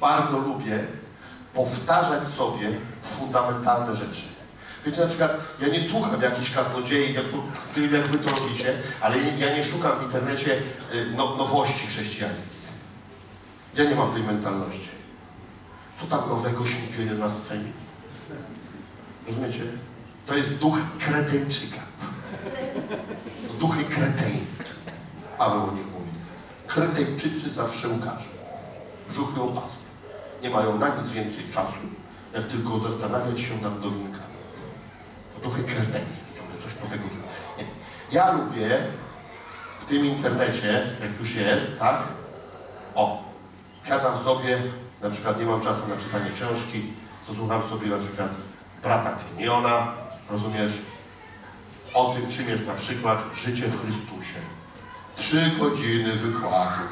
bardzo lubię powtarzać sobie fundamentalne rzeczy. Wiecie, na przykład, ja nie słucham jakichś kaznodziei, jak wy to robicie, ale ja nie szukam w internecie nowości chrześcijańskich. Ja nie mam tej mentalności. Co tam nowego się dzieje na scenie? Rozumiecie? To jest duch kretyńczyka. Duchy kretyńskie. Paweł o nich mówi. Kretyńczycy zawsze łkaczą. Brzuchy opasły. Nie mają na nic więcej czasu, jak tylko zastanawiać się nad nowinkami. To duchy kretyńskie, ciągle coś nowego. Nie. Ja lubię w tym internecie, jak już jest, tak? Siadam sobie, na przykład nie mam czasu na czytanie książki, to słucham sobie na przykład brata Kenyona, rozumiesz? O tym, czym jest na przykład życie w Chrystusie. 3 godziny wykładu.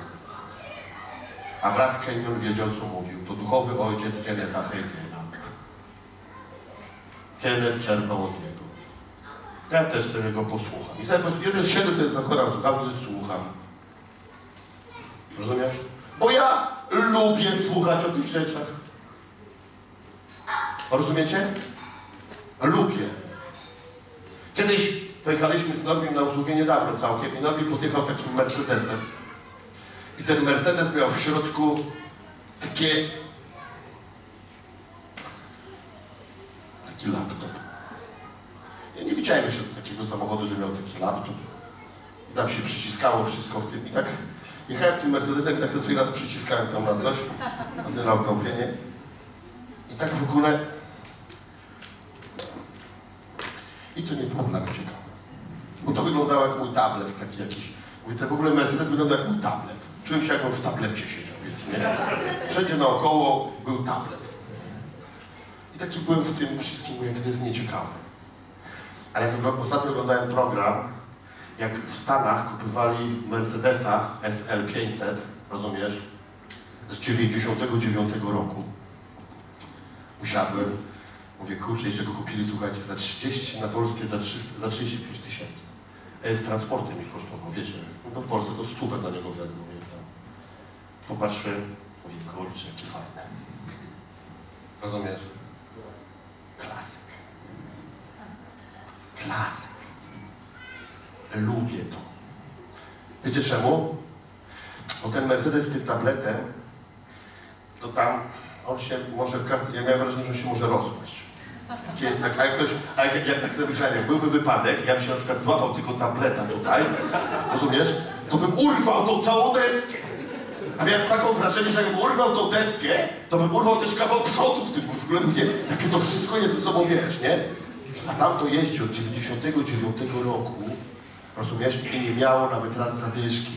A brat Kenyon wiedział, co mówił. To duchowy ojciec Keneta Hagina. Kenet czerpał od niego. Ja też sobie go posłucham. I sobie jeden siedzę sobie zakładam słuchawki, słucham. Rozumiesz? Bo ja lubię słuchać o tych rzeczach. Rozumiecie? Lubię. Kiedyś pojechaliśmy z Norbim na usługę niedawno całkiem i Norbi podjechał takim Mercedesem. I ten Mercedes miał w środku taki laptop. Ja nie widziałem jeszcze takiego samochodu, że miał taki laptop. I tam się przyciskało wszystko w tym. I tak jechałem tym Mercedesem i tak sobie raz przyciskałem tam na coś, na tym laptopie, nie? I tak w ogóle... I to nie było dla mnie ciekawe. Bo to wyglądało jak mój tablet taki jakiś. Mówię, ten w ogóle Mercedes wygląda jak mój tablet. Czułem się, jakbym w tablecie siedział, wiecie, nie? Wszędzie naokoło był tablet. I taki byłem w tym wszystkim, mówię, to jest nieciekawe. Ale jak ostatnio oglądałem program, jak w Stanach kupywali Mercedesa SL500, rozumiesz? Z 99 roku. Usiadłem. Mówię, kurczę, jeszcze go kupili, słuchajcie, za 30 na polskie, za 35 000. Z transportem ich kosztował, wiecie. No to w Polsce to 100 za niego wezmą, nie tam. Popatrzyłem, mówię, kurczę, jakie fajne. Rozumiesz? Klasyk. Klasyk. Lubię to. Wiecie czemu? Bo ten Mercedes z tym tabletem, to tam on się może w każdym... Ja miałem wrażenie, że on się może rozpaść. Jest tak, jak tak sobie myślałem, jak byłby wypadek, ja bym się na przykład złapał tylko tableta tutaj, rozumiesz? To bym urwał tą całą deskę. A miałem taką wrażenie, że jakbym urwał tą deskę, to bym urwał też kawał przodu w tym, w ogóle mówię, jakie to wszystko jest ze sobą, wiesz, nie? A tamto jeździ od 99 roku, rozumiesz? I nie miało nawet raz zadyszki.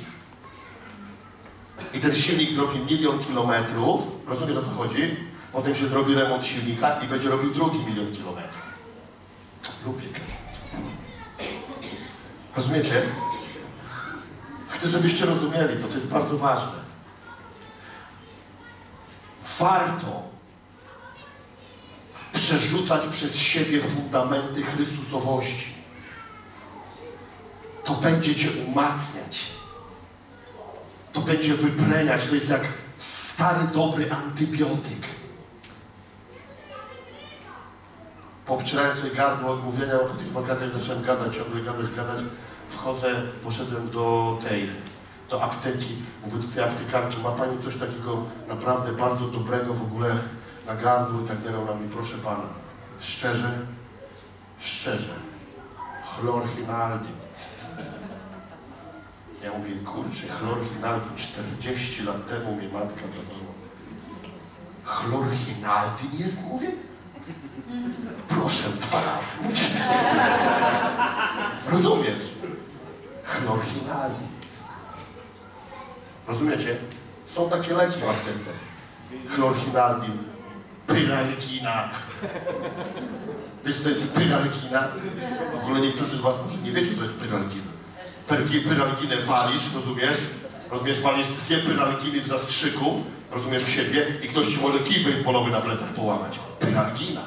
I ten silnik zrobił 1 000 000 kilometrów, rozumiesz, o co chodzi? Potem się zrobi remont silnika i będzie robił drugi 1 000 000 kilometrów. Lubię klasy. Rozumiecie? Chcę, żebyście rozumieli, to jest bardzo ważne. Warto przerzucać przez siebie fundamenty Chrystusowości. To będzie cię umacniać. To będzie wypleniać. To jest jak stary, dobry antybiotyk. Obcierając sobie gardło od mówienia, bo po tych wakacjach zacząłem gadać, ciągle gadać. Wchodzę, poszedłem do apteki. Mówię do tej aptekarki, ma pani coś takiego naprawdę bardzo dobrego w ogóle na gardło i tak dalej. Ona mi, proszę pana, szczerze, Chlorchinaldin. Ja mówię, kurczę, Chlorchinaldin 40 lat temu mi matka zadała. Chlorchinaldin jest, mówię? Proszę, 2 razy. Rozumiesz? Chlorchinaldin. Rozumiecie? Są takie leki w aptece. Chlorchinaldin, Pyralgina. Wiecie, to jest Pyralgina? W ogóle niektórzy z was może nie wiecie, to jest Pyralgina. Pyralginę walisz, rozumiesz? Rozumiesz, walisz dwie Pyralginy w zastrzyku, rozumiesz, w siebie i ktoś ci może kij bejsbolowy na plecach połamać. Pyralgina.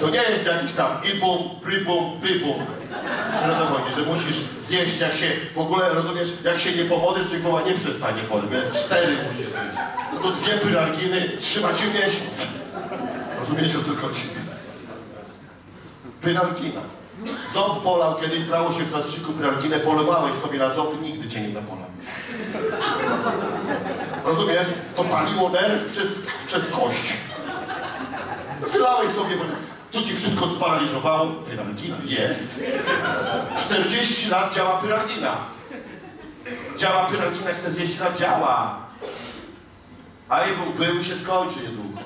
To nie jest jakiś tam ibum, pribum. Ale to chodzi, że musisz zjeść, jak się, w ogóle rozumiesz, jak się nie pomodlisz, to głowa nie przestanie boleć, więc cztery musisz zjeść. No to dwie Pyralginy, trzymać się miesiąc. Rozumiecie, o co chodzi? Pyralgina. Ząb bolał, kiedyś brało się w zastrzyku Pyralginę, polewałeś sobie na ząb i nigdy cię nie zabolał. Rozumiesz? To paliło nerw przez kość. Wylałeś sobie, tu ci wszystko sparaliżowało. Pyralgina jest. 40 lat działa Pyralgina. Działa Pyralgina, 40 lat działa. A jego był się skończy niedługo.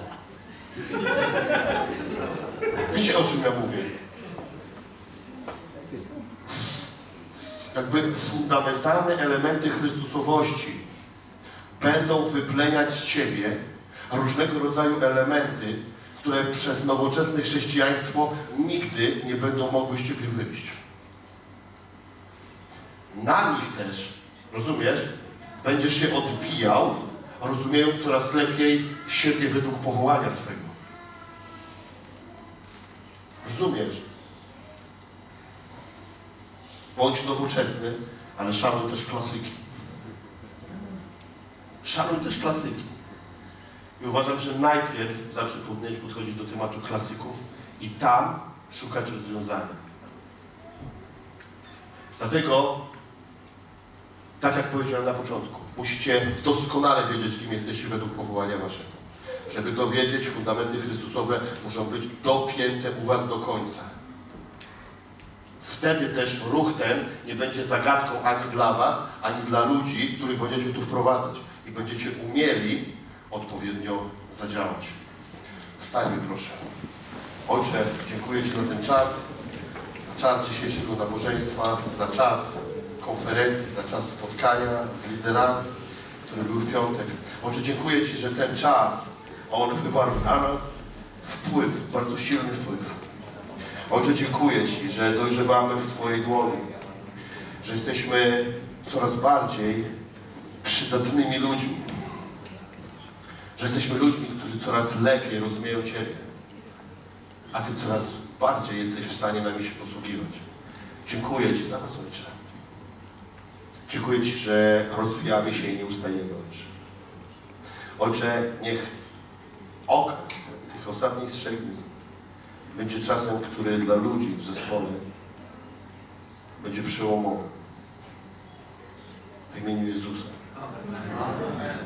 Wiecie, o czym ja mówię? Jakby fundamentalne elementy Chrystusowości będą wypleniać z ciebie różnego rodzaju elementy, które przez nowoczesne chrześcijaństwo nigdy nie będą mogły z ciebie wyjść. Na nich też, rozumiesz, będziesz się odbijał, rozumiejąc coraz lepiej siebie według powołania swego. Rozumiesz? Bądź nowoczesny, ale szanuj też klasyki. Szanuj też klasyki. I uważam, że najpierw zawsze powinieneś podchodzić do tematu klasyków i tam szukać rozwiązania. Dlatego, tak jak powiedziałem na początku, musicie doskonale wiedzieć, kim jesteście według powołania waszego. Żeby to wiedzieć, fundamenty Chrystusowe muszą być dopięte u was do końca. Wtedy też ruch ten nie będzie zagadką ani dla was, ani dla ludzi, których będziecie tu wprowadzać. I będziecie umieli odpowiednio zadziałać. Wstańmy proszę. Ojcze, dziękuję Ci za ten czas, za czas dzisiejszego nabożeństwa, za czas konferencji, za czas spotkania z liderami, który był w piątek. Ojcze, dziękuję Ci, że ten czas, on wywarł na nas wpływ, bardzo silny wpływ. Ojcze, dziękuję Ci, że dojrzewamy w Twojej dłoni, że jesteśmy coraz bardziej przydatnymi ludźmi, że jesteśmy ludźmi, którzy coraz lepiej rozumieją Ciebie, a Ty coraz bardziej jesteś w stanie nami się posługiwać. Dziękuję Ci za nas, Ojcze. Dziękuję Ci, że rozwijamy się i nie ustajemy, Ojcze. Ojcze, niech okres tych ostatnich 3 dni będzie czasem, który dla ludzi w zespole będzie przełomowy. W imieniu Jezusa.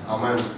Amen. Amen.